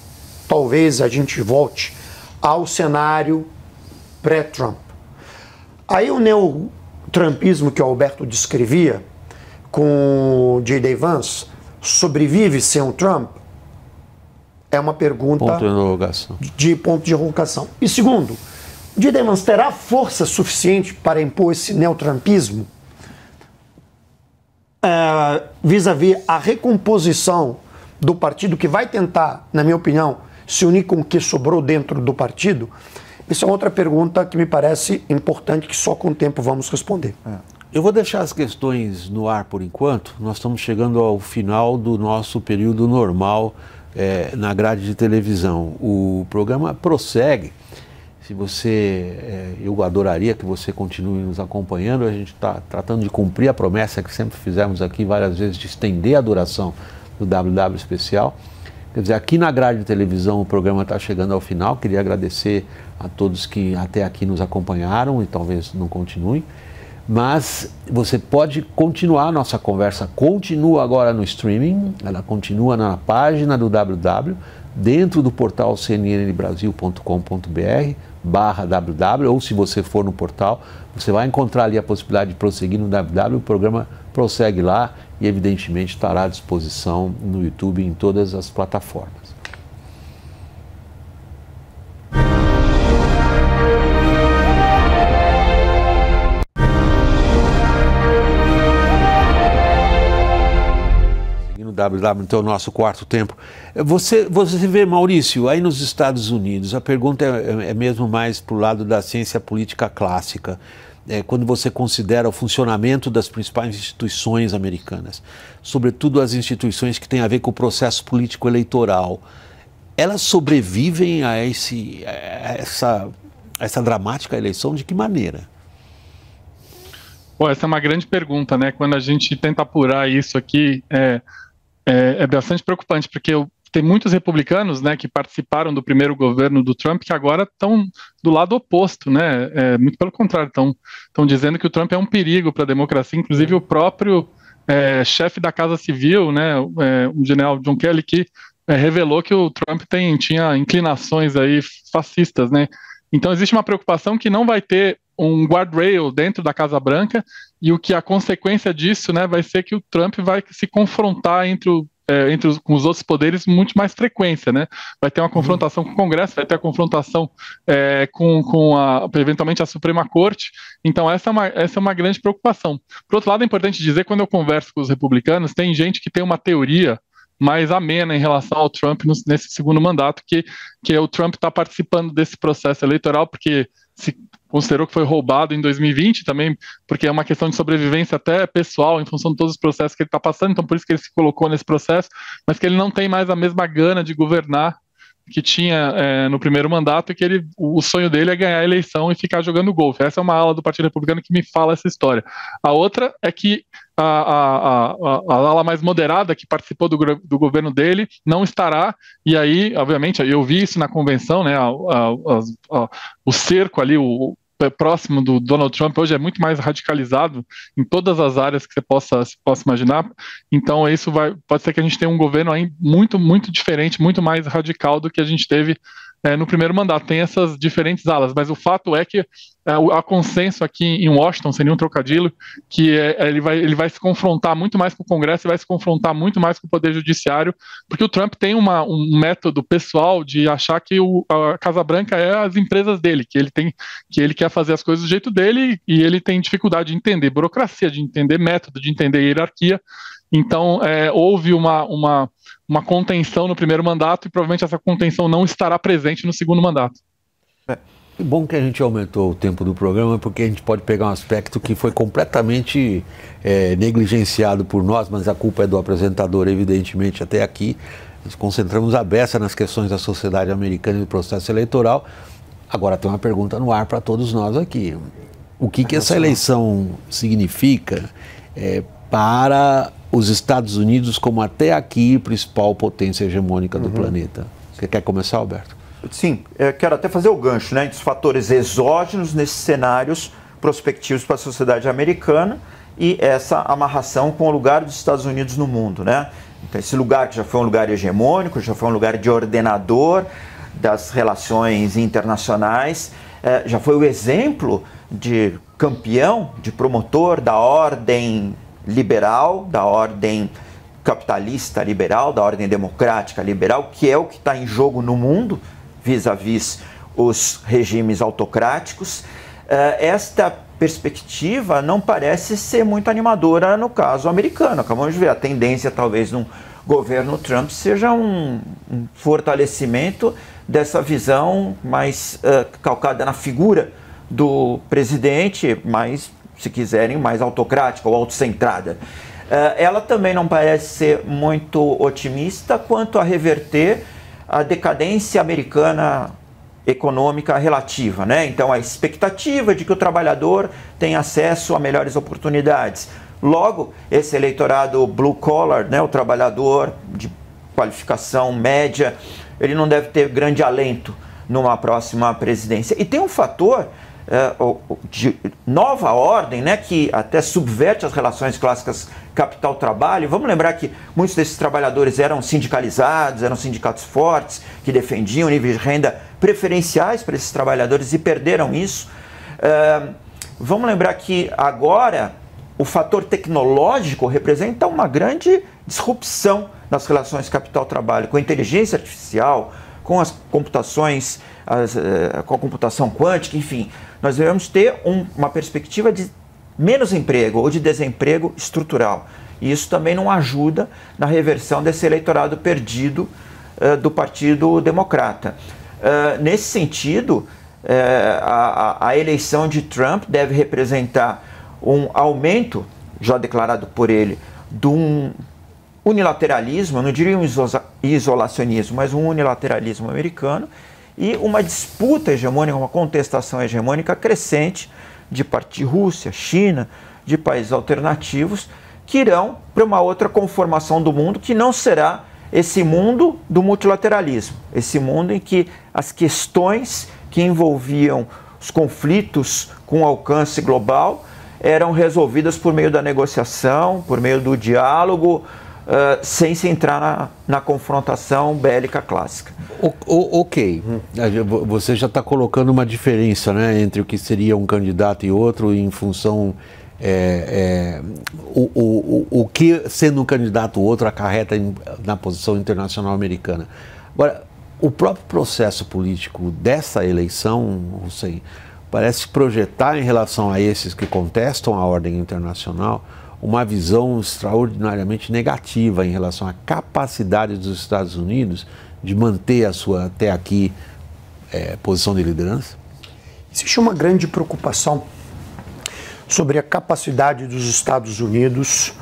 talvez a gente volte ao cenário pré-Trump. Aí o neo Trumpismo que o Alberto descrevia com o J D Vance, sobrevive sem o Trump? É uma pergunta ponto de interrogação. de ponto de interrogação. E segundo, o J D Vance terá força suficiente para impor esse neotrumpismo é, vis-à-vis a recomposição do partido que vai tentar, na minha opinião, se unir com o que sobrou dentro do partido? Isso é outra pergunta que me parece importante, que só com o tempo vamos responder. É. Eu vou deixar as questões no ar por enquanto. Nós estamos chegando ao final do nosso período normal é, na grade de televisão. O programa prossegue. Se você, é, eu adoraria que você continue nos acompanhando. A gente está tratando de cumprir a promessa que sempre fizemos aqui várias vezes, de estender a duração do W W Especial. Quer dizer, aqui na grade de televisão o programa está chegando ao final. Queria agradecer a todos que até aqui nos acompanharam e talvez não continuem. Mas você pode continuar, nossa conversa continua agora no streaming, ela continua na página do W W, dentro do portal c n n brasil ponto com ponto b r, barra W W, ou se você for no portal, você vai encontrar ali a possibilidade de prosseguir no W W, o programa prossegue lá e evidentemente estará à disposição no YouTube e em todas as plataformas. W W, então, nosso quarto tempo. Você, você vê, Maurício, aí nos Estados Unidos, a pergunta é, é mesmo mais para o lado da ciência política clássica. é, quando você considera o funcionamento das principais instituições americanas, sobretudo as instituições que têm a ver com o processo político eleitoral, elas sobrevivem a, esse, a essa, essa dramática eleição de que maneira? Bom, essa é uma grande pergunta, né? Quando a gente tenta apurar isso aqui, é, é, é bastante preocupante, porque eu, tem muitos republicanos, né, que participaram do primeiro governo do Trump que agora estão do lado oposto, né? É, muito pelo contrário, estão dizendo que o Trump é um perigo para a democracia, inclusive o próprio é, chefe da Casa Civil, né, é, o general John Kelly, que é, revelou que o Trump tem, tinha inclinações aí fascistas, né? Então existe uma preocupação que não vai ter um guardrail dentro da Casa Branca, e o que a consequência disso, né, vai ser que o Trump vai se confrontar entre o, é, entre os, com os outros poderes muito mais frequência, né? Vai ter uma confrontação com o Congresso, vai ter a confrontação é, com, com a, eventualmente a Suprema Corte. Então essa é, uma, essa é uma grande preocupação. Por outro lado, é importante dizer, quando eu converso com os republicanos, tem gente que tem uma teoria mais amena em relação ao Trump nesse segundo mandato, que, que o Trump está participando desse processo eleitoral porque se considerou que foi roubado em dois mil e vinte também, porque é uma questão de sobrevivência até pessoal, em função de todos os processos que ele está passando, então por isso que ele se colocou nesse processo, mas que ele não tem mais a mesma gana de governar que tinha é, no primeiro mandato, e que ele, o sonho dele é ganhar a eleição e ficar jogando golfe. Essa é uma ala do Partido Republicano que me fala essa história. A outra é que a, a, a, a ala mais moderada que participou do, do governo dele não estará, e aí, obviamente, eu vi isso na convenção, né, a, a, a, a, o cerco ali, o próximo do Donald Trump hoje é muito mais radicalizado em todas as áreas que você possa, se possa imaginar. Então isso vai, pode ser que a gente tenha um governo aí muito, muito diferente, muito mais radical do que a gente teve é, no primeiro mandato. Tem essas diferentes alas, mas o fato é que é, há consenso aqui em Washington, sem nenhum trocadilho, que é, ele, vai, ele vai se confrontar muito mais com o Congresso e vai se confrontar muito mais com o Poder Judiciário, porque o Trump tem uma, um método pessoal de achar que o, a Casa Branca é as empresas dele, que ele tem, que ele quer fazer as coisas do jeito dele, e ele tem dificuldade de entender burocracia, de entender método, de entender hierarquia. Então é, houve uma, uma, uma contenção no primeiro mandato, e provavelmente essa contenção não estará presente no segundo mandato. É bom que a gente aumentou o tempo do programa, porque a gente pode pegar um aspecto que foi completamente é, negligenciado por nós, mas a culpa é do apresentador, evidentemente, até aqui. Nos concentramos a beça nas questões da sociedade americana e do processo eleitoral. Agora tem uma pergunta no ar para todos nós aqui. O que, que essa eleição significa é, para os Estados Unidos como até aqui principal potência hegemônica do uhum. planeta? Você quer começar, Alberto? Sim, eu quero até fazer o gancho, né, entre os fatores exógenos nesses cenários prospectivos para a sociedade americana e essa amarração com o lugar dos Estados Unidos no mundo, né? Então, esse lugar que já foi um lugar hegemônico, já foi um lugar de ordenador das relações internacionais, eh, já foi o exemplo de campeão, de promotor da ordem liberal, da ordem capitalista liberal, da ordem democrática liberal, que é o que está em jogo no mundo, vis-à-vis os regimes autocráticos. Eh, esta perspectiva não parece ser muito animadora no caso americano. Acabamos de ver a tendência, talvez, num governo Trump seja um, um fortalecimento dessa visão mais uh, calcada na figura do presidente, mais, se quiserem, mais autocrática ou autocentrada. Uh, ela também não parece ser muito otimista quanto a reverter a decadência americana econômica relativa, né? Então, a expectativa de que o trabalhador tenha acesso a melhores oportunidades. Logo, esse eleitorado blue collar, né, o trabalhador de qualificação média, ele não deve ter grande alento numa próxima presidência. E tem um fator é, de nova ordem, né, que até subverte as relações clássicas capital-trabalho. Vamos lembrar que muitos desses trabalhadores eram sindicalizados, eram sindicatos fortes, que defendiam níveis de renda preferenciais para esses trabalhadores e perderam isso. É, vamos lembrar que agora o fator tecnológico representa uma grande disrupção nas relações capital-trabalho, com a inteligência artificial, com as computações, as, com a computação quântica, enfim. Nós devemos ter um, uma perspectiva de menos emprego ou de desemprego estrutural. E isso também não ajuda na reversão desse eleitorado perdido uh, do Partido Democrata. Uh, nesse sentido, é, a, a eleição de Trump deve representar um aumento, já declarado por ele, de um unilateralismo, não diria um isolacionismo, mas um unilateralismo americano, e uma disputa hegemônica, uma contestação hegemônica crescente de parte de Rússia, China, de países alternativos, que irão para uma outra conformação do mundo, que não será esse mundo do multilateralismo, esse mundo em que as questões que envolviam os conflitos com alcance global eram resolvidas por meio da negociação, por meio do diálogo, uh, sem se entrar na, na confrontação bélica clássica. O, o, ok, você já está colocando uma diferença, né, entre o que seria um candidato e outro em função... É, é, o, o, o, o que sendo um candidato ou outro acarreta em, na posição internacional americana. Agora, o próprio processo político dessa eleição, Hussein, parece projetar em relação a esses que contestam a ordem internacional uma visão extraordinariamente negativa em relação à capacidade dos Estados Unidos de manter a sua, até aqui, é, posição de liderança? Existe uma grande preocupação sobre a capacidade dos Estados Unidos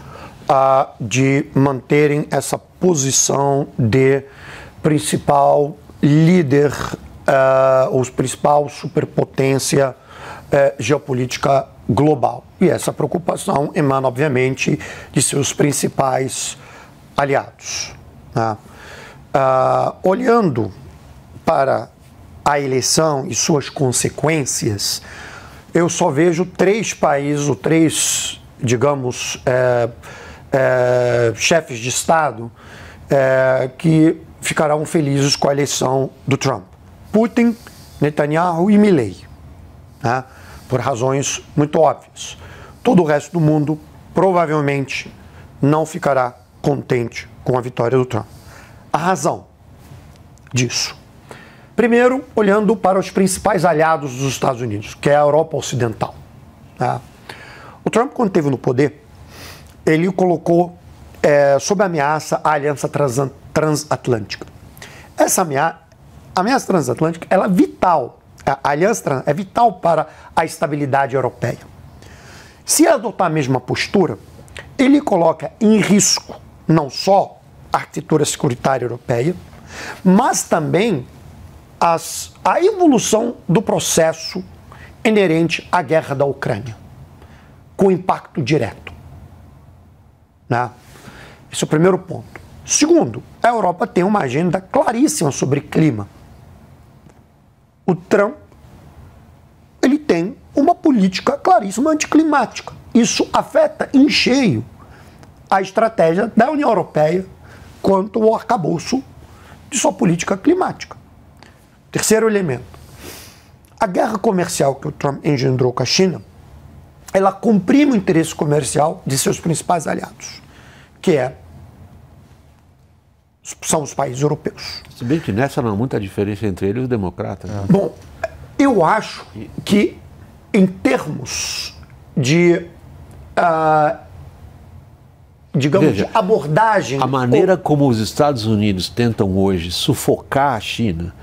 uh, de manterem essa posição de principal líder uh, ou principal superpotência uh, geopolítica global. E essa preocupação emana, obviamente, de seus principais aliados. Né? Uh, olhando para a eleição e suas consequências, eu só vejo três países, ou três, digamos, é, é, chefes de Estado é, que ficarão felizes com a eleição do Trump. Putin, Netanyahu e Milley, né? Por razões muito óbvias. Todo o resto do mundo provavelmente não ficará contente com a vitória do Trump. A razão disso... Primeiro, olhando para os principais aliados dos Estados Unidos, que é a Europa Ocidental. Né? O Trump, quando esteve no poder, ele colocou é, sob ameaça a Aliança Transatlântica. Essa ameaça, a ameaça transatlântica, ela é vital. A Aliança é vital para a estabilidade europeia. Se adotar a mesma postura, ele coloca em risco não só a arquitetura securitária europeia, mas também As, a evolução do processo inerente à guerra da Ucrânia, com impacto direto. Né? Esse é o primeiro ponto. Segundo, a Europa tem uma agenda claríssima sobre clima. O Trump, ele tem uma política claríssima anticlimática. Isso afeta em cheio a estratégia da União Europeia quanto ao arcabouço de sua política climática. Terceiro elemento, a guerra comercial que o Trump engendrou com a China, ela comprime o interesse comercial de seus principais aliados, que é, são os países europeus. Se bem que nessa não há muita diferença entre eles e os democratas. Né? Bom, eu acho que em termos de... Uh, digamos, Veja, de abordagem... A maneira ou... como os Estados Unidos tentam hoje sufocar a China...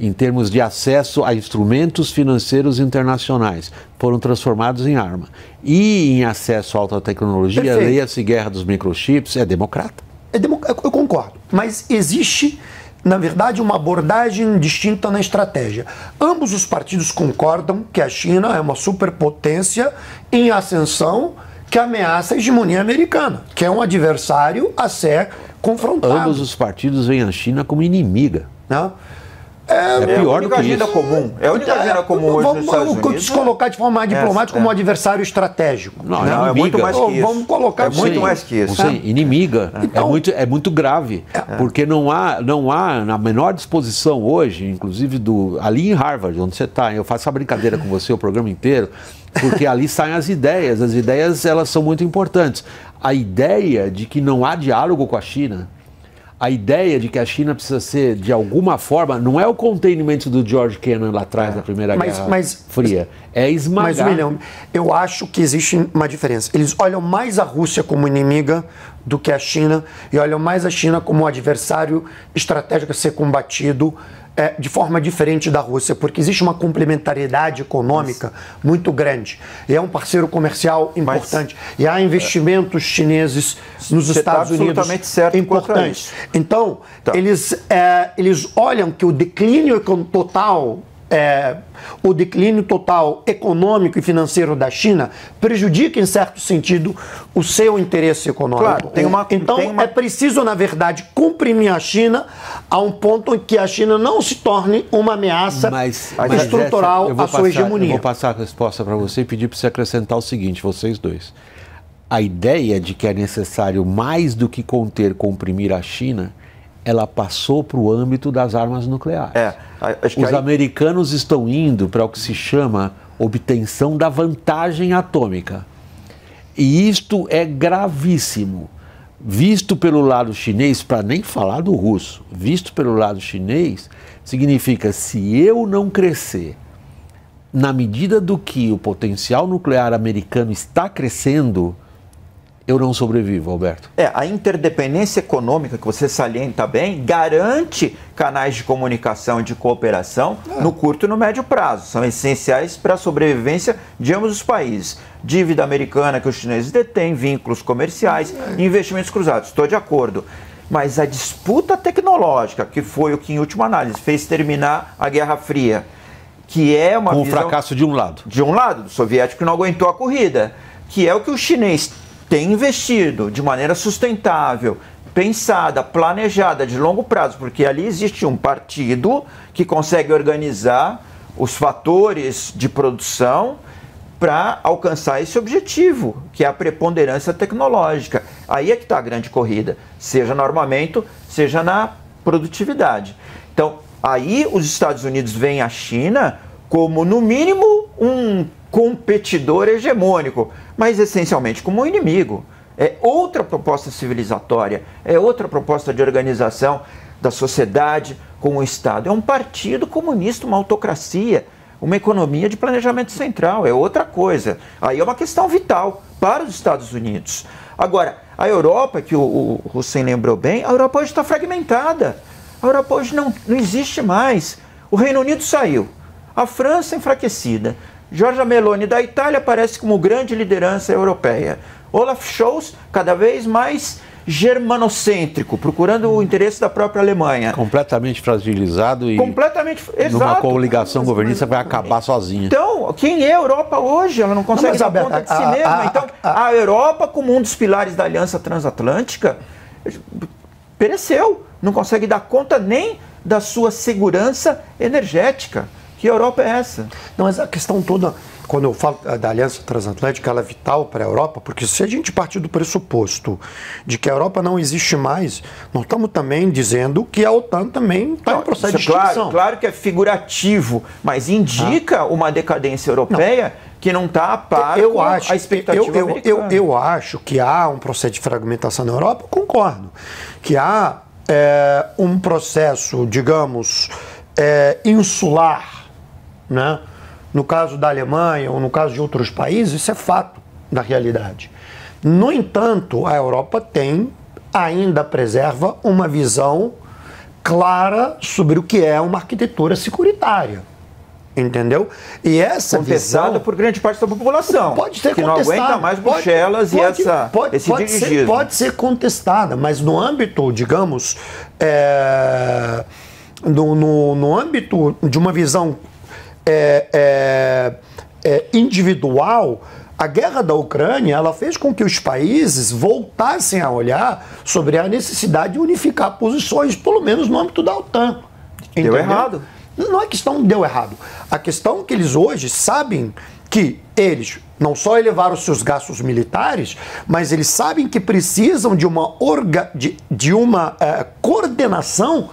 em termos de acesso a instrumentos financeiros internacionais, foram transformados em arma. E em acesso à alta tecnologia, leia-se guerra dos microchips, é democrata. É demo... Eu concordo, mas existe, na verdade, uma abordagem distinta na estratégia. Ambos os partidos concordam que a China é uma superpotência em ascensão que ameaça a hegemonia americana, que é um adversário a ser confrontado. Ambos os partidos veem a China como inimiga. Não? É, é pior do que agenda isso. comum. É a única agenda é, comum hoje vamos, nos Estados Unidos. Vamos colocar de forma diplomática é, como um é. adversário estratégico. Não, não, não é muito mais que isso. Vamos colocar é assim, muito mais que isso. Assim, inimiga. É. Então, é, muito, é muito grave, é. porque não há, não há na menor disposição hoje, inclusive do, ali em Harvard, onde você está, eu faço a brincadeira com você o programa inteiro, porque ali saem as ideias. As ideias, elas são muito importantes. A ideia de que não há diálogo com a China... A ideia de que a China precisa ser, de alguma forma, não é o contenimento do George Kennan lá atrás, é, na Primeira mas, Guerra mas, Fria, é esmagar. Mas, William, eu acho que existe uma diferença. Eles olham mais a Rússia como inimiga do que a China e olham mais a China como um adversário estratégico a ser combatido é, de forma diferente da Rússia, porque existe uma complementariedade econômica Mas... muito grande. E é um parceiro comercial importante. Mas... E há investimentos é... chineses nos Você Estados tá Unidos absolutamente certo importantes. Então, então. Eles, é, eles olham que o declínio total... É, o declínio total econômico e financeiro da China prejudica, em certo sentido, o seu interesse econômico. Claro, tem uma, então, tem uma... é preciso, na verdade, comprimir a China a um ponto em que a China não se torne uma ameaça mas, mas estrutural essa, à sua passar, hegemonia. Eu vou passar a resposta para você e pedir para você acrescentar o seguinte, vocês dois. A ideia de que é necessário, mais do que conter, comprimir a China... ela passou para o âmbito das armas nucleares. É, acho que Os aí... americanos estão indo para o que se chama obtenção da vantagem atômica. E isto é gravíssimo. Visto pelo lado chinês, para nem falar do russo, visto pelo lado chinês, significa se eu não crescer, na medida do que o potencial nuclear americano está crescendo... Eu não sobrevivo, Alberto. É, a interdependência econômica, que você salienta bem, garante canais de comunicação e de cooperação é. no curto e no médio prazo. São essenciais para a sobrevivência de ambos os países. Dívida americana que os chineses detêm, vínculos comerciais, é. investimentos cruzados. Estou de acordo. Mas a disputa tecnológica, que foi o que, em última análise, fez terminar a Guerra Fria, que é uma Com visão... o fracasso de um lado. De um lado, do soviético que não aguentou a corrida, que é o que o chinês... tem investido de maneira sustentável, pensada, planejada, de longo prazo, porque ali existe um partido que consegue organizar os fatores de produção para alcançar esse objetivo, que é a preponderância tecnológica. Aí é que está a grande corrida, seja no armamento, seja na produtividade. Então, aí os Estados Unidos veem a China como, no mínimo, um... competidor hegemônico, mas essencialmente como um inimigo. É outra proposta civilizatória, é outra proposta de organização da sociedade com o Estado. É um partido comunista, uma autocracia, uma economia de planejamento central, é outra coisa. Aí é uma questão vital para os Estados Unidos. Agora, a Europa, que o, o Hussein lembrou bem, a Europa hoje está fragmentada. A Europa hoje não, não existe mais. O Reino Unido saiu, a França enfraquecida. Giorgia Meloni da Itália aparece como grande liderança europeia. Olaf Scholz, cada vez mais germanocêntrico, procurando o interesse da própria Alemanha. Completamente fragilizado e completamente, numa exato. coligação governista vai acabar sozinha. Então, quem é a Europa hoje? Ela não consegue não, dar conta de si mesma. Então, a Europa, como um dos pilares da Aliança Transatlântica, pereceu. Não consegue dar conta nem da sua segurança energética. Que Europa é essa? Não, mas a questão toda, quando eu falo da Aliança Transatlântica, ela é vital para a Europa, porque se a gente partir do pressuposto de que a Europa não existe mais, nós estamos também dizendo que a OTAN também está em processo de extinção. Claro, claro que é figurativo, mas indica ah. uma decadência europeia não. que não está a par eu com acho, a expectativa eu, eu, americana. Eu, eu acho que há um processo de fragmentação na Europa, concordo, que há é, um processo, digamos, é, insular, né? No caso da Alemanha ou no caso de outros países, isso é fato da realidade. No entanto, a Europa tem, ainda preserva uma visão clara sobre o que é uma arquitetura securitária. Entendeu? E essa contestada visão, por grande parte da população. Pode ser que contestada. Não aguenta mais Bruxelas e essa, pode, esse pode ser, pode ser contestada, mas no âmbito, digamos, é, no, no, no âmbito de uma visão É, é, é individual, a guerra da Ucrânia ela fez com que os países voltassem a olhar sobre a necessidade de unificar posições, pelo menos no âmbito da OTAN. Entendeu? Deu errado. Não é questão que deu errado. A questão é que eles hoje sabem que eles não só elevaram seus gastos militares, mas eles sabem que precisam de uma, orga, de, de uma uh, coordenação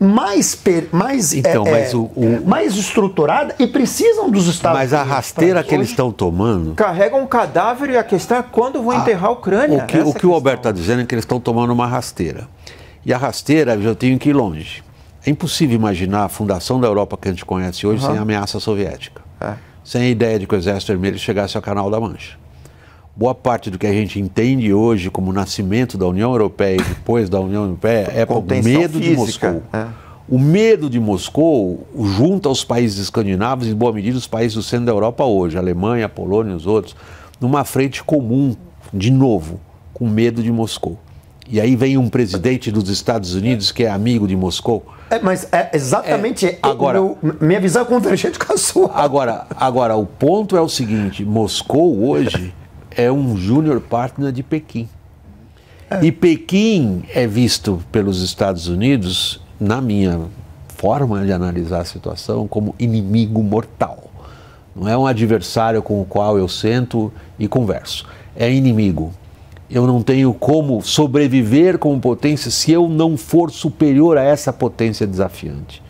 mais, per, mais, então, é, mas o, o... mais estruturada e precisam dos Estados Unidos. Mas a rasteira que eles estão tomando... Carregam um cadáver e a questão é quando vão a... enterrar a Ucrânia. O que o, que o Alberto está dizendo é que eles estão tomando uma rasteira. E a rasteira, eu já tenho que ir longe. É impossível imaginar a fundação da Europa que a gente conhece hoje uhum. sem a ameaça soviética. É. Sem a ideia de que o Exército Vermelho chegasse ao Canal da Mancha. Boa parte do que a gente entende hoje como nascimento da União Europeia e depois da União Europeia é por medo de Moscou. É. O medo de Moscou junta os países escandinavos e, em boa medida, os países do centro da Europa hoje, a Alemanha, a Polônia e os outros, numa frente comum, de novo, com medo de Moscou. E aí vem um presidente dos Estados Unidos que é amigo de Moscou. É, mas é exatamente é, agora, meu, minha visão é convergente com a sua. Agora, agora, o ponto é o seguinte, Moscou hoje é um junior partner de Pequim. É. E Pequim é visto pelos Estados Unidos, na minha forma de analisar a situação, como inimigo mortal. Não é um adversário com o qual eu sento e converso. É inimigo. Eu não tenho como sobreviver como potência se eu não for superior a essa potência desafiante.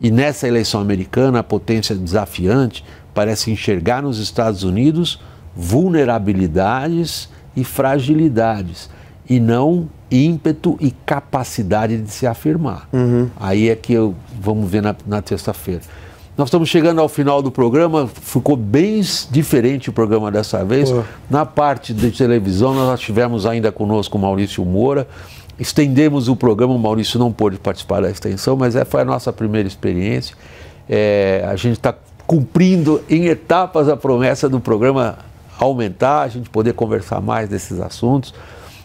E nessa eleição americana, a potência desafiante parece enxergar nos Estados Unidos vulnerabilidades e fragilidades, e não ímpeto e capacidade de se afirmar. Uhum. Aí é que eu, vamos ver na, na terça-feira. Nós estamos chegando ao final do programa, ficou bem diferente o programa dessa vez. Pô. Na parte de televisão, nós tivemos ainda conosco o Maurício Moura, estendemos o programa, o Maurício não pôde participar da extensão, mas é, foi a nossa primeira experiência. É, a gente está cumprindo em etapas a promessa do programa aumentar, a gente poder conversar mais desses assuntos.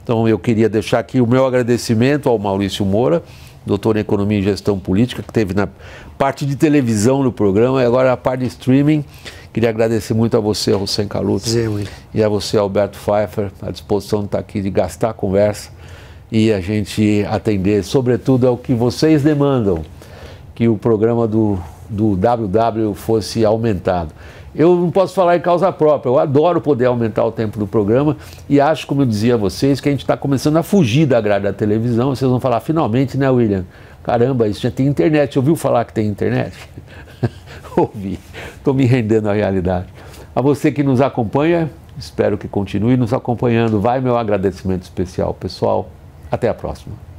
Então eu queria deixar aqui o meu agradecimento ao Maurício Moura, doutor em Economia e Gestão Política, que teve na parte de televisão do programa e agora na parte de streaming. Queria agradecer muito a você, Hussein Kalout, e a você, Alberto Pfeiffer, à disposição de estar aqui, de gastar a conversa e a gente atender, sobretudo, ao que vocês demandam, que o programa do, do W W fosse aumentado. Eu não posso falar em causa própria, eu adoro poder aumentar o tempo do programa e acho, como eu dizia a vocês, que a gente está começando a fugir da grade da televisão. Vocês vão falar, finalmente, né, William? Caramba, isso já tem internet. Você ouviu falar que tem internet? Ouvi. Estou me rendendo à realidade. A você que nos acompanha, espero que continue nos acompanhando. Vai meu agradecimento especial, pessoal. Até a próxima.